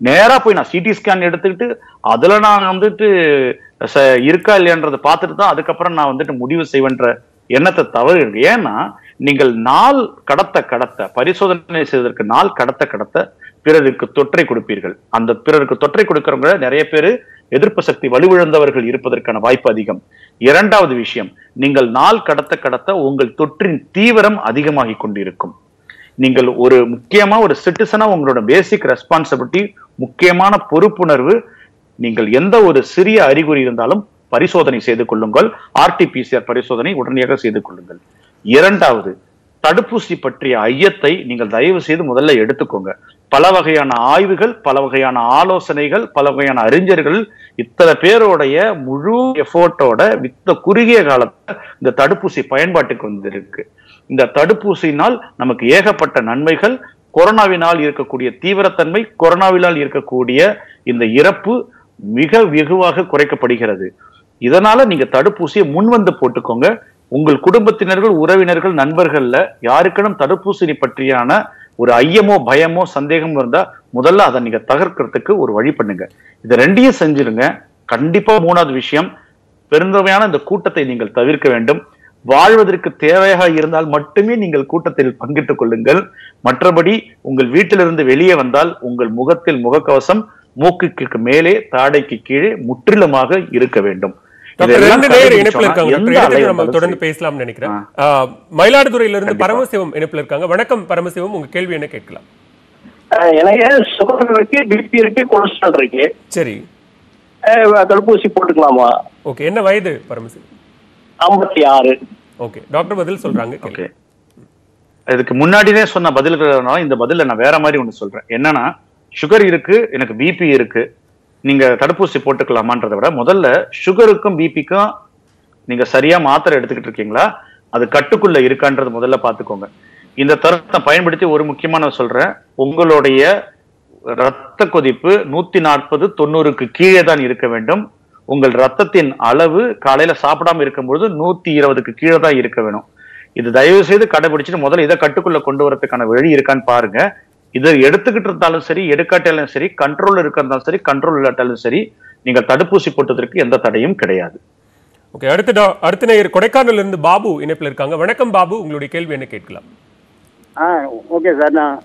நேரா போய் நான் சிடி ஸ்கேன் எடுத்துக்கிட்டு அதுல நான் வந்துட்டு இருக்கா இல்லையான்றதை பார்த்துட்டு தான் அதுக்கப்புறம் நான் வந்துட்டு முடிவு செய்வேன்ற எண்ணத்தை தவறு. ஏன்னா நீங்கள் நாள் கடத்த கடத்த பரிசோதனை செய்வதற்கு நாள் கடத்த கடத்த பிறருக்கு தொற்றை கொடுப்பீர்கள். அந்த பிறருக்கு தொற்றை கொடுக்கிறவங்க நிறைய பேர் எதிர்ப்பு சக்தி வலுவிழந்தவர்கள் இருப்பதற்கான வாய்ப்பு அதிகம். இரண்டாவது விஷயம் நீங்கள் நாள் கடத்த கடத்த உங்கள் தொற்றின் தீவிரம் அதிகமாகிக் கொண்டிருக்கும். நீங்கள் ஒரு முக்கியமா ஒரு சிட்டிசனா உங்களோட பேசிக் ரெஸ்பான்சிபிலிட்டி முக்கியமான பொறுப்புணர்வு நீங்கள் எந்த ஒரு சிறிய அறிகுறி இருந்தாலும் பரிசோதனை செய்து கொள்ளுங்கள். ஆர்டிபிசிஆர் பரிசோதனை உடனடியாக செய்து கொள்ளுங்கள். இரண்டாவது தடுப்பூசி பற்றிய ஐயத்தை நீங்கள் தயவு செய்து முதல்ல எடுத்துக்கோங்க. பல வகையான ஆய்வுகள் பல வகையான ஆலோசனைகள் பல வகையான அறிஞர்கள் இத்தனை பேருடைய முழு எஃபோர்ட்டோட வித்த குறுகிய காலத்துல இந்த தடுப்பூசி பயன்பாட்டுக்கு வந்திருக்கு. இந்த தடுப்பூசினால் நமக்கு ஏகப்பட்ட நன்மைகள் கொரோனாவினால் இருக்கக்கூடிய தீவிரத்தன்மை கொரோனாவினால் இருக்கக்கூடிய இந்த இறப்பு மிக வெகுவாக குறைக்கப்படுகிறது. இதனால நீங்க தடுப்பூசியை முன்வந்து போட்டுக்கோங்க. உங்கள் குடும்பத்தினர்கள் உறவினர்கள் நண்பர்கள்ல யாருக்கனும் தடுப்பூசி பற்றியான ஒரு ஐயமோ பயமோ சந்தேகம் இருந்தா முதல்ல அதை நீங்க தகர்க்கிறதுக்கு ஒரு வழி பண்ணுங்க. இதை ரெண்டையும் செஞ்சிருங்க. கண்டிப்பா மூணாவது விஷயம் பெருந்தொகையான இந்த கூட்டத்தை நீங்கள் தவிர்க்க வேண்டும். வாழ்வதற்கு தேவையாக இருந்தால் மட்டுமே நீங்கள் கூட்டத்தில் பங்கிட்டுக் கொள்ளுங்கள். மற்றபடி உங்கள் வீட்டிலிருந்து வெளியே வந்தால் உங்கள் முகத்தில் முகக்கவசம் மூக்குக்கு மேலே தாடைக்கு கீழே முற்றிலுமாக இருக்க வேண்டும். தொடர்ந்து பேசலாம் நினைக்கிறேன். மயிலாடுதுறையிலிருந்து பரமசிவம் இணைப்பில் இருக்காங்க. வணக்கம் பரமசிவம், உங்க கேள்வி என்ன கேட்கலாம்? எனக்கு சுகர் இருக்கு, பிபி இருக்கு, கொலஸ்ட்ரால் இருக்கு. சரி, தடுப்பூசி போட்டுக்கலாமா? ஓகே, என்ன வயது? பரமசி 56. ஓகே, டாக்டர் பதில் சொல்றாங்க. ஓகே, இதுக்கு முன்னாடியே சொன்ன பதில்னால இந்த பதில நான் வேற மாதிரி ஒன்னு சொல்றேன். என்னன்னா, சுகர் இருக்கு, எனக்கு பிபி இருக்கு, நீங்க தடுப்பூசி போட்டுக்கலாமான்றதை விட முதல்ல சுகருக்கும் பிபிக்கும் நீங்க சரியா மாத்திரை எடுத்துக்கிட்டு இருக்கீங்களா, அது கட்டுக்குள்ள இருக்கான்றது முதல்ல பாத்துக்கோங்க. இந்த தரத்தை பயன்படுத்தி ஒரு முக்கியமான சொல்றேன், உங்களுடைய இரத்த கொதிப்பு 140/90 கீழே தான் இருக்க வேண்டும். உங்கள் ரத்தத்தின் அளவு காலையில சாப்பிடாம இருக்கும்போது 120 கீழே தான் இருக்க வேணும். இது தயவு செய்து கடைபிடிச்சிட்டு முதல்ல இதை கட்டுக்குள்ள கொண்டு வரதுக்கான வழி இருக்கான்னு பாருங்க. இதை எடுத்துக்கிட்டு இருந்தாலும் சரி, எடுக்காட்டாலும் சரி, கண்ட்ரோல் இருக்கிறதாலும் சரி, கண்ட்ரோல் இல்லாட்டாலும் சரி, நீங்க தடுப்பூசி போட்டதற்கு எந்த தடையும் கிடையாது. ஓகே, அடுத்த நேயர் கொடைக்கானல் இருந்து பாபு இணைப்பில் இருக்காங்க. வணக்கம் பாபு, உங்களுடைய கேள்வி என்ன கேட்கலாம்? ஓகே சார், நான்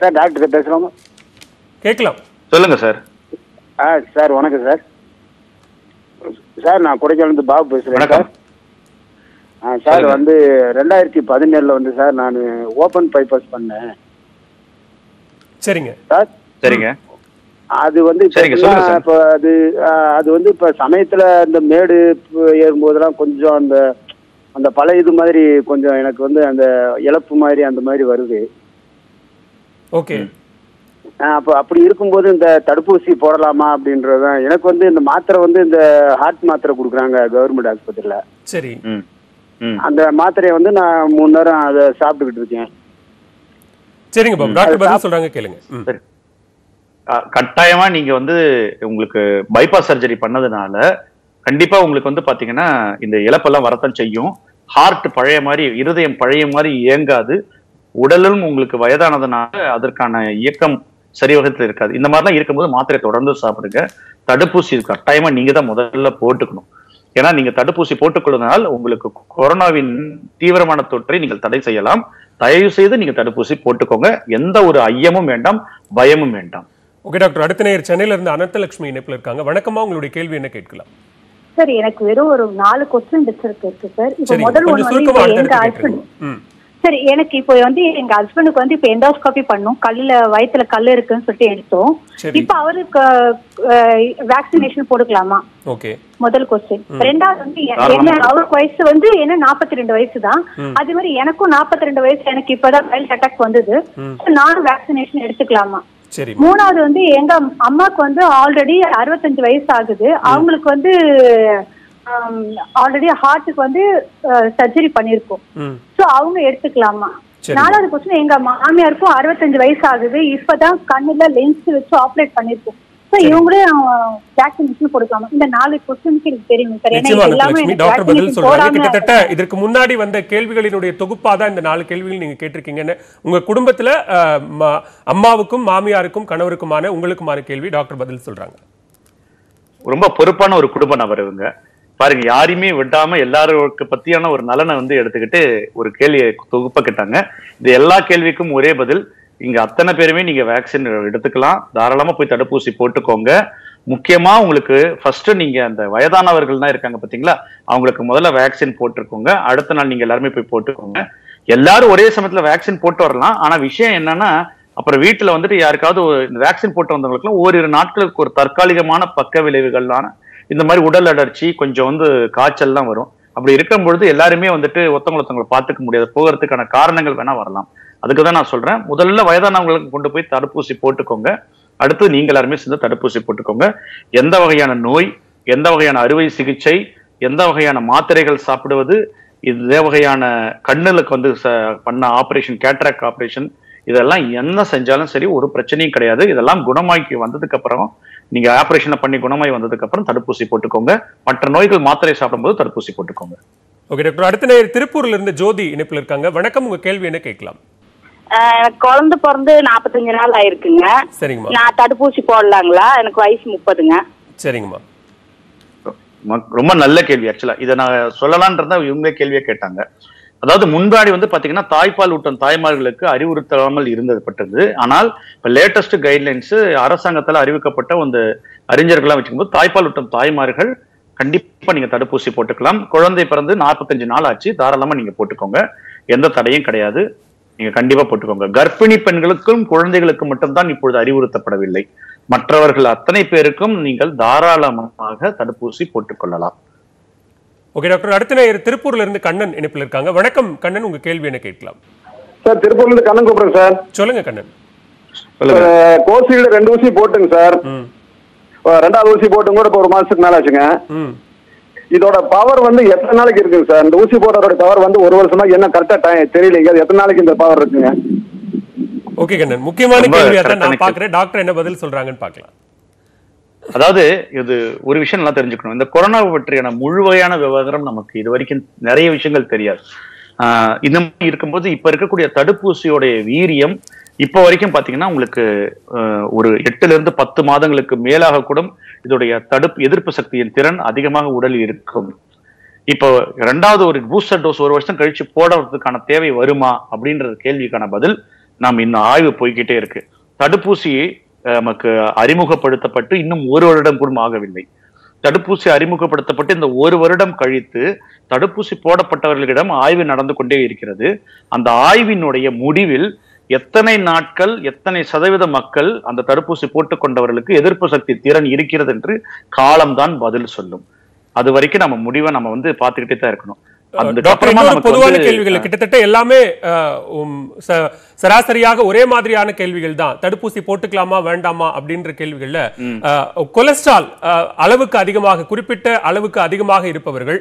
சார் டாக்டர் பேசுகிறோம். கேட்கலாம், சொல்லுங்க சார். சார் வணக்கம் சார். சார் நான் கொடைக்கானலேருந்து பாபு பேசுகிறேன் சார். சார் 2017 சார் நான் ஓப்பன் பைபாஸ் பண்ணேன். சரிங்க சார். சரிங்க. அது இப்போ அது இப்போ சமயத்தில் இந்த மேடு ஏறும்போதெல்லாம் கொஞ்சம் அந்த பழைய இது மாதிரி கொஞ்சம் எனக்கு அந்த இழப்பு மாதிரி அந்த மாதிரி வருது. ஓகே, அப்போ அப்படி இருக்கும்போது இந்த தடுப்பூசி போடலாமா அப்படின்றதான் எனக்கு இந்த மாத்திரை இந்த ஹார்ட் மாத்திரை கொடுக்குறாங்க கவர்மெண்ட் ஆஸ்பத்திரியில். சரி, அந்த மாத்திரையை நான் 3 நேரம் அதை சாப்பிட்டுக்கிட்டு இருக்கேன். சரிங்க பாபு, டாக்டர் பதில் சொல்றாங்க, கேளுங்க. கட்டாயமா நீங்க உங்களுக்கு பைபாஸ் சர்ஜரி பண்ணதுனால கண்டிப்பா உங்களுக்கு பாத்தீங்கன்னா இந்த இழப்பெல்லாம் வரத்தான் செய்யும். ஹார்ட் பழைய மாதிரி, இருதயம் பழைய மாதிரி இயங்காது. உடலும் உங்களுக்கு வயதானதுனால அதற்கான இயக்கம் சரி வகத்துல இருக்காது. இந்த மாதிரிலாம் இருக்கும்போது மாத்திரை தொடர்ந்து சாப்பிடுங்க. தடுப்பூசி கட்டாயமா நீங்க தான் முதல்ல போட்டுக்கணும். ஏன்னா நீங்க தடுப்பூசி போட்டுக்கொள்வதனால் உங்களுக்கு கொரோனாவின் தீவிரமான தொற்றை நீங்கள் தடை செய்யலாம். தயவு செய்து நீங்க தடுப்பூசி போட்டுக்கோங்க. எந்த ஒரு ஐயமும் வேண்டாம், பயமும் வேண்டாம். ஓகே டாக்டர், அடுத்த நேயர் சென்னையில இருந்து அனந்தலட்சுமி இணைப்புல இருக்காங்க. வணக்கமா, உங்களுடைய கேள்வி என்ன கேட்கலாம்? சார் எனக்கு வெறும் ஒரு 4 கொஸ்டின் இருக்கு சார். இப்போ முதல் ஒன்று, சார் எனக்கு இப்போ எங்க ஹஸ்பண்டுக்கு இப்ப எண்டோஸ்கோபி பண்ணோம். கல்லுல வயிற்றுல கல் இருக்குன்னு சொல்லிட்டு எடுத்தோம். இப்ப அவருக்கு வேக்சினேஷன் போட்டுக்கலாமா? முதல் கொஸ்டின். ரெண்டாவது என்ன அவருக்கு வயசு என்ன 42 வயசு தான். அதே மாதிரி எனக்கும் 42 வயசு. எனக்கு இப்பதான் வைல்ட் அட்டாக் வந்தது. நானும் வேக்சினேஷன் எடுத்துக்கலாமா? மூணாவது எங்க அம்மாக்கு ஆல்ரெடி 65 வயசு ஆகுது. அவங்களுக்கு ஆல்ரெடி ஹார்ட்டுக்கு சர்ஜரி பண்ணிருக்கோம். சோ அவங்க எடுத்துக்கலாமா? நாலாவது கொஸ்டின், எங்க மாமியாருக்கும் 65 வயசு ஆகுது. இப்பதான் கண்ணுல லென்ஸ் வச்சு ஆப்ரேட் பண்ணிருக்கோம். சோ இவங்களே வேக்சினேஷன் கொடுக்கலாமா? இந்த 4 கொஸ்டினுக்கு எனக்கு தெரியும் சார். ஏன்னா எல்லாமே டாக்டர் பதில் சொல்றாங்க. கிட்டத்தட்ட இதற்கு முன்னாடி வந்த கேள்விகளினுடைய தொகுப்பாதான் இந்த 4 கேள்விகள் நீங்க கேட்டிருக்கீங்கன்னு. உங்க குடும்பத்துல அம்மாவுக்கும் மாமியாருக்கும் கணவருக்குமான உங்களுக்குமான கேள்வி டாக்டர் பதில் சொல்றாங்க. ரொம்ப பொறுப்பான ஒரு குடும்ப நபர் இவங்க. பாருங்க, யாரையுமே விடாம எல்லாருக்கு பத்தியான ஒரு நலனை எடுத்துக்கிட்டு ஒரு கேள்வியை தொகுப்ப கேட்டாங்க. இது எல்லா கேள்விக்கும் ஒரே பதில். இங்க அத்தனை பேருமே நீங்க வேக்சின் எடுத்துக்கலாம். தாராளமா போய் தடுப்பூசி போட்டுக்கோங்க. முக்கியமா உங்களுக்கு ஃபர்ஸ்ட் நீங்க அந்த வயதானவர்கள் தான் இருக்காங்க பாத்தீங்களா, அவங்களுக்கு முதல்ல வேக்சின் போட்டுக்கோங்க. அடுத்த நாள் நீங்க எல்லாருமே போய் போட்டுக்கோங்க. எல்லாரும் ஒரே சமயத்துல வேக்சின் போட்டு வரலாம். ஆனா விஷயம் என்னன்னா, அப்புறம் வீட்டுல யாருக்காவது வேக்சின் போட்டு வந்தவங்களுக்கு ஓரிரு நாட்களுக்கு ஒரு தற்காலிகமான பக்க விளைவுகளான இந்த மாதிரி உடல் அடர்ச்சி, கொஞ்சம் காய்ச்சல்லாம் வரும். அப்படி இருக்கும்பொழுது எல்லாருமே ஒருத்தவங்களை பார்த்துக்க முடியாது. போகிறதுக்கான காரணங்கள் வேணா வரலாம். அதுக்குதான் நான் சொல்றேன், முதல்ல வயதானவங்களுக்கு கொண்டு போய் தடுப்பூசி போட்டுக்கோங்க. அடுத்து நீங்க எல்லாருமே சேர்ந்து தடுப்பூசி போட்டுக்கோங்க. எந்த வகையான நோய், எந்த வகையான அறுவை சிகிச்சை, எந்த வகையான மாத்திரைகள் சாப்பிடுவது, இதே வகையான கண்ணுக்கு பண்ண ஆப்ரேஷன், கேட்ராக்ட் ஆப்ரேஷன், இதெல்லாம் என்ன செஞ்சாலும் சரி, ஒரு பிரச்சனையும் கிடையாது. இதெல்லாம் குணமாக்கி வந்ததுக்கு அப்புறம் நீங்க ஆபரேஷனை பண்ணி குணமாய் வந்ததுக்கு அப்புறம் தடுப்பூசி போட்டுக்கோங்க. மற்ற நோய்கள் மாத்திரை சாப்பிடும்போது தடுப்பூசி போட்டுக்கோங்க. ஓகே டாக்டர், அடுத்த நேயர் திருப்பூர்ல இருந்து ஜோதி இணைப்புல இருக்காங்க. வணக்கம், உங்க கேள்வி என்ன கேட்கலாம்? குழந்தை பிறந்து 45 நாள் ஆயிருக்குங்க. சரிங்கம்மா, நான் தடுப்பூசி போடலாங்களா? எனக்கு வயசு 30ங்க. சரிங்கம்மா, ரொம்ப நல்ல கேள்வி. ஆக்சுவலா இதை நான் சொல்லலான்றதா இவங்களே கேள்வியை கேட்டாங்க. அதாவது முன்னாடி பாத்தீங்கன்னா தாய்ப்பால் ஊட்டும் தாய்மார்களுக்கு அறிவுறுத்தாமல் இருந்தது பட்டது. ஆனால் இப்ப லேட்டஸ்ட் கைட்லைன்ஸ் அரசாங்கத்தால் அறிவிக்கப்பட்ட அறிஞர்களாம் வச்சுக்கும்போது தாய்ப்பால் ஊட்டும் தாய்மார்கள் கண்டிப்பா நீங்க தடுப்பூசி போட்டுக்கலாம். குழந்தை பிறந்து 45 நாள் ஆச்சு, தாராளமா நீங்க போட்டுக்கோங்க. எந்த தடையும் கிடையாது. நீங்க கண்டிப்பா போட்டுக்கோங்க. கர்ப்பிணி பெண்களுக்கும் குழந்தைகளுக்கும் மட்டும்தான் இப்பொழுது அறிவுறுத்தப்படவில்லை. மற்றவர்கள் அத்தனை பேருக்கும் நீங்கள் தாராளமாக தடுப்பூசி போட்டுக்கொள்ளலாம். ஓகே டாக்டர், அடுத்த நேயர் திருப்பூர்ல இருந்து கண்ணன் இணைப்பில் இருக்காங்க. வணக்கம் கண்ணன், உங்க கேள்வி என்ன கேட்கலாம்? சார் திருப்பூர்ல இருந்து கண்ணன் கூப்பிடுறேன் சார். சொல்லுங்க கண்ணன். கோசில 2 ஊசி போட்டுங்க சார். 2வது ஊசி போட்டு கூட ஒரு மாசத்துக்கு மேல ஆச்சுங்க. இதோட பவர் வந்து எத்தனை நாளைக்கு இருக்குங்க சார்? இந்த ஊசி போடுறதோட பவர் வந்து 1 வருஷமா என்ன கரெக்டா தெரியலீங்க, எத்தனை நாளைக்கு இந்த பவர் இருக்குங்க? ஓகே கண்ணன், முக்கியமான கேள்வி அத நான் பார்க்கறேன். டாக்டர் என்ன பதில் சொல்றாங்கன்னு பார்க்கலாம். அதாவது இது ஒரு விஷயம் நல்லா தெரிஞ்சுக்கணும். இந்த கொரோனா பற்றியான முழுமையான விவகாரம் நமக்கு இது வரைக்கும் நிறைய விஷயங்கள் தெரியாது. இந்த மாதிரி இருக்கும்போது இப்ப இருக்கக்கூடிய தடுப்பூசியோடைய வீரியம் இப்போ வரைக்கும் பார்த்தீங்கன்னா உங்களுக்கு ஒரு 8லிருந்து 10 மாதங்களுக்கு மேலாக கூட இதோடைய எதிர்ப்பு சக்தியின் திறன் அதிகமாக உடலில் இருக்கும். இப்போ 2வது ஒரு பூஸ்டர் டோஸ் 1 வருஷம் கழிச்சு போடுறதுக்கான தேவை வருமா அப்படின்ற கேள்விக்கான பதில் நாம் இன்னும் ஆய்வு போய்கிட்டே இருக்கு. தடுப்பூசியை நமக்கு அறிமுகப்படுத்தப்பட்டு இன்னும் 1 வருடம் கூட ஆகவில்லை. தடுப்பூசி அறிமுகப்படுத்தப்பட்டு இந்த 1 வருடம் கழித்து தடுப்பூசி போடப்பட்டவர்களிடம் ஆய்வு நடந்து கொண்டே இருக்கிறது. அந்த ஆய்வினுடைய முடிவில் எத்தனை நாட்கள் எத்தனை சதவீத மக்கள் அந்த தடுப்பூசி போட்டுக்கொண்டவர்களுக்கு எதிர்ப்பு சக்தி திறன் இருக்கிறது என்று காலம்தான் பதில் சொல்லும். அது வரைக்கும் நம்ம முடிவை நம்ம வந்து பார்த்துக்கிட்டே தான் இருக்கணும். பொதுவான கேள்விகள் கிட்டத்தட்ட எல்லாமே சராசரியாக ஒரே மாதிரியான கேள்விகள் தான். தடுப்பூசி போட்டுக்கலாமா வேண்டாமா அப்படின்ற கேள்விகள்ல கொலஸ்ட்ரால் அளவுக்கு அதிகமாக குறிப்பிட்ட அளவுக்கு அதிகமாக இருப்பவர்கள்,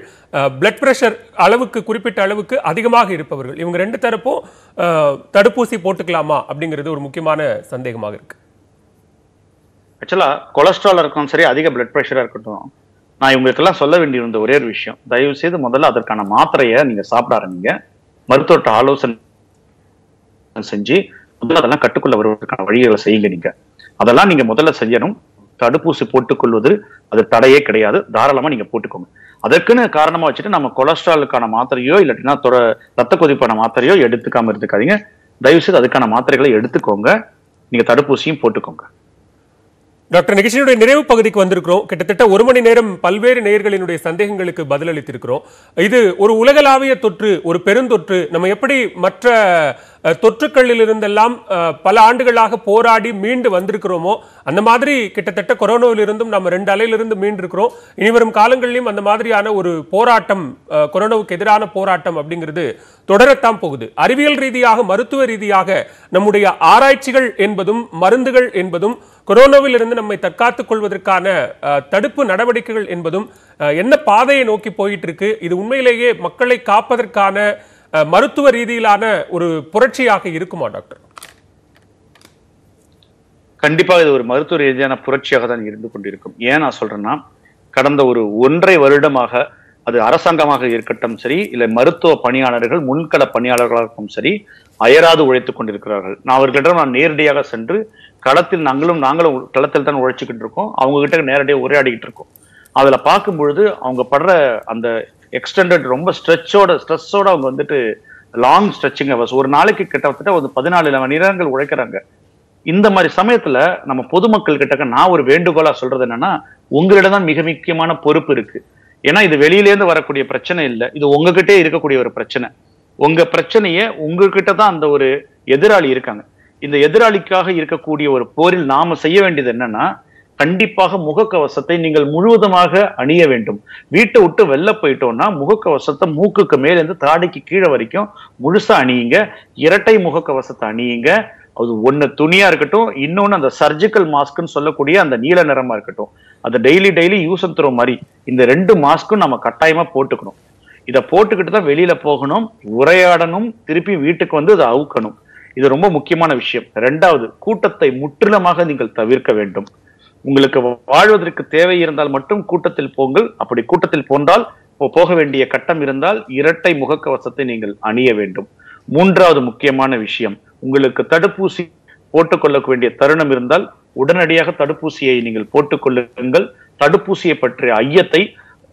பிளட் பிரஷர் அளவுக்கு குறிப்பிட்ட அளவுக்கு அதிகமாக இருப்பவர்கள், இவங்க 2 தரப்பும் தடுப்பூசி போட்டுக்கலாமா அப்படிங்கிறது ஒரு முக்கியமான சந்தேகமாக இருக்கு. ஆக்சுவலா கொலஸ்ட்ரால் இருக்கணும் சரி, அதிக பிளட் பிரஷரா இருக்கட்டும், நான் இவங்களுக்கெல்லாம் சொல்ல வேண்டியிருந்த ஒரே ஒரு விஷயம், தயவு செய்து முதல்ல அதற்கான மாத்திரையை நீங்க சாப்பிட ஆரம்பிங்க. மருத்துவ ஆலோசனை செஞ்சு முதல்ல அதெல்லாம் கட்டுக்குள்ள வருவதற்கான வழிகளை செய்யுங்க. நீங்க அதெல்லாம் நீங்க முதல்ல செய்யணும். தடுப்பூசி போட்டுக்கொள்வது அது தடையே கிடையாது, தாராளமா நீங்க போட்டுக்கோங்க. அதற்குன்னு காரணமா வச்சுட்டு நம்ம கொலஸ்ட்ராலுக்கான மாத்திரையோ இல்லாட்டினா ரத்த கொதிப்பான மாத்திரையோ எடுத்துக்காம இருந்துக்காதீங்க. தயவு செய்து அதுக்கான மாத்திரைகளை எடுத்துக்கோங்க, நீங்க தடுப்பூசியும் போட்டுக்கோங்க. டாக்டர், நிகழ்ச்சியினுடைய நிறைவு பகுதிக்கு வந்திருக்கிறோம். கிட்டத்தட்ட 1 மணி நேரம் பல்வேறு நேயர்களினுடைய சந்தேகங்களுக்கு பதிலளித்திருக்கிறோம். இது ஒரு உலகளாவிய தொற்று, ஒரு பெருந்தொற்று. நம்ம எப்படி மற்ற தொற்றுக்களிலிருந்தெல்லாம் பல ஆண்டுகளாக போராடி மீண்டு வந்திருக்கிறோமோ அந்த மாதிரி கிட்டத்தட்ட கொரோனாவிலிருந்தும் நம்ம 2 அலையிலிருந்து மீண்டு இருக்கிறோம். இனிவரும் காலங்களிலும் அந்த மாதிரியான ஒரு போராட்டம், கொரோனாவுக்கு எதிரான போராட்டம் அப்படிங்கிறது தொடரத்தான் போகுது. அறிவியல் ரீதியாக மருத்துவ ரீதியாக நம்முடைய ஆராய்ச்சிகள் என்பதும் மருந்துகள் என்பதும் கொரோனாவிலிருந்து நம்மை தற்காத்துக் கொள்வதற்கான தடுப்பு நடவடிக்கைகள் என்பதும் என்ன பாதையை நோக்கி போயிட்டு இருக்கு? இது உண்மையிலேயே மக்களை காப்பதற்கான மருத்துவ ரீதியிலான ஒரு புரட்சியாக இருக்குமா டாக்டர்? கண்டிப்பாக இது ஒரு மருத்துவ ரீதியான புரட்சியாக தான் இருந்து கொண்டிருக்கும். ஏன் நான் சொல்றேன்னா, கடந்த ஒரு 1.5 வருடமாக அது அரசாங்கமாக இருக்கட்டும் சரி, இல்லை மருத்துவ பணியாளர்கள் முன்கள பணியாளர்களாகவும் சரி, அயராது உழைத்துக் கொண்டிருக்கிறார்கள். அவர்களிடம் நான் நேரடியாக சென்று களத்தில் நாங்களும் களத்தில் தான் உழைச்சிக்கிட்டு இருக்கோம். அவங்க கிட்ட நேரடியாக உரையாடிக்கிட்டு இருக்கோம். அதுல பார்க்கும் பொழுது அவங்க படுற அந்த எக்ஸ்டெண்டட் ரொம்ப ஸ்ட்ரெஸ்ஸோட அவங்க வந்துட்டு லாங் ஸ்ட்ரெச்சிங் அவர்ஸ் ஒரு நாளைக்கு கிட்டத்தட்ட ஒரு 14 மணி நேரங்கள் உழைக்கிறாங்க. இந்த மாதிரி சமயத்துல நம்ம பொதுமக்கள் கிட்ட நான் ஒரு வேண்டுகோளா சொல்றது என்னன்னா, உங்களிடம் தான் மிக முக்கியமான பொறுப்பு இருக்கு. ஏன்னா இது வெளியிலேருந்து வரக்கூடிய பிரச்சனை இல்லை, இது உங்ககிட்டே இருக்கக்கூடிய ஒரு பிரச்சனை. உங்க பிரச்சனைய உங்ககிட்ட தான் அந்த ஒரு எதிராளி இருக்காங்க. இந்த எதிராளிக்காக இருக்கக்கூடிய ஒரு போரில் நாம செய்ய வேண்டியது என்னன்னா, கண்டிப்பாக முகக்கவசத்தை நீங்கள் முழுவதுமாக அணிய வேண்டும். வீட்டை விட்டு வெளில போயிட்டோம்னா முகக்கவசத்தை மூக்குக்கு மேலேருந்து தாடைக்கு கீழே வரைக்கும் முழுசா அணியுங்க. இரட்டை முகக்கவசத்தை அணியுங்க. அது ஒன்று துணியா இருக்கட்டும், இன்னொன்று அந்த சர்ஜிக்கல் மாஸ்க்ன்னு சொல்லக்கூடிய அந்த நீல நிறமா இருக்கட்டும். அந்த டெய்லி யூஸ் அண்ட் த்ரோ மாதிரி இந்த 2 மாஸ்க்கும் நம்ம கட்டாயமா போட்டுக்கணும். இதை போட்டுக்கிட்டு தான் வெளியில போகணும், உரையாடணும், திருப்பி வீட்டுக்கு வந்து அதை அவுக்கணும். இது ரொம்ப முக்கியமான விஷயம். 2வது, கூட்டத்தை முற்றிலுமாக நீங்கள் தவிர்க்க வேண்டும். உங்களுக்கு வாழ்வதற்கு தேவை இருந்தால் மட்டும் கூட்டத்தில் போங்கள். அப்படி கூட்டத்தில் போன்றால் போக வேண்டிய கட்டம் இருந்தால் இரட்டை முகக்கவசத்தை நீங்கள் அணிய வேண்டும். 3வது முக்கியமான விஷயம், உங்களுக்கு தடுப்பூசி போட்டுக்கொள்ள வேண்டிய தருணம் இருந்தால் உடனடியாக தடுப்பூசியை நீங்கள் போட்டுக்கொள்ளுங்கள். தடுப்பூசியை பற்றிய ஐயத்தை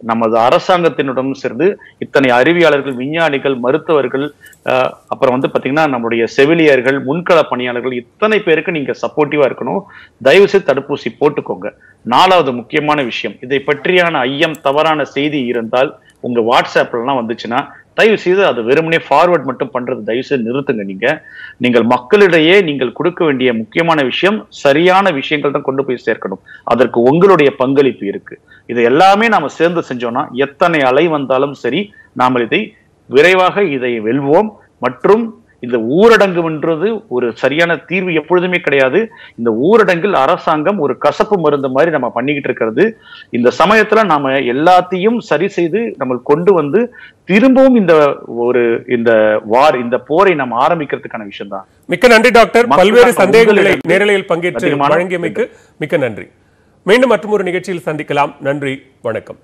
நமது அரசாங்கத்தினுடன் சேர்ந்து இத்தனை அறிவியாளர்கள், விஞ்ஞானிகள், மருத்துவர்கள், அப்புறம் வந்து பாத்தீங்கன்னா நம்முடைய செவிலியர்கள், முன்கள பணியாளர்கள், இத்தனை பேருக்கு நீங்க சப்போர்ட்டிவா இருக்கணும். தயவு செய்து தடுப்பூசி போட்டுக்கோங்க. 4வது முக்கியமான விஷயம், இதை பற்றியான ஐயம், தவறான செய்தி இருந்தால் உங்க வாட்ஸ்அப்லாம் வந்துச்சுன்னா தயவு செய்து அது வெறுமனே ஃபார்வர்ட் மட்டும் பண்றது தயவு செய்து நிறுத்துங்க நீங்க நீங்கள் மக்களிடையே நீங்கள் கொடுக்க வேண்டிய முக்கியமான விஷயம் சரியான விஷயங்கள் தான் கொண்டு போய் சேர்க்கணும் அதற்கு உங்களுடைய பங்களிப்பு இருக்கு இது எல்லாமே நாம சேர்ந்து செஞ்சோம்னா எத்தனை அலை வந்தாலும் சரி நாம இதை விரைவாக இதை வெல்வோம் மற்றும் இந்த ஊரடங்கு என்றது ஒரு சரியான தீர்வு எப்பொழுதுமே கிடையாது இந்த ஊரடங்கில் அரசாங்கம் ஒரு கசப்பு மருந்து மாதிரி நம்ம பண்ணிக்கிட்டு இருக்குது இந்த சமயத்துல நாம எல்லாத்தையும் சரி செய்து நம்ம கொண்டு வந்து திரும்பவும் இந்த ஒரு இந்த வார் இந்த போரை நாம ஆரம்பிக்கிறதுக்கான விஷயம்தான் மிக்க நன்றி டாக்டர் பல்வேறு சந்தேகங்களை நேரலையில் பங்கேற்று வழங்கியமைக்கு மிக்க நன்றி மீண்டும் மற்றொரு நிகழ்ச்சியில் சந்திக்கலாம் நன்றி வணக்கம்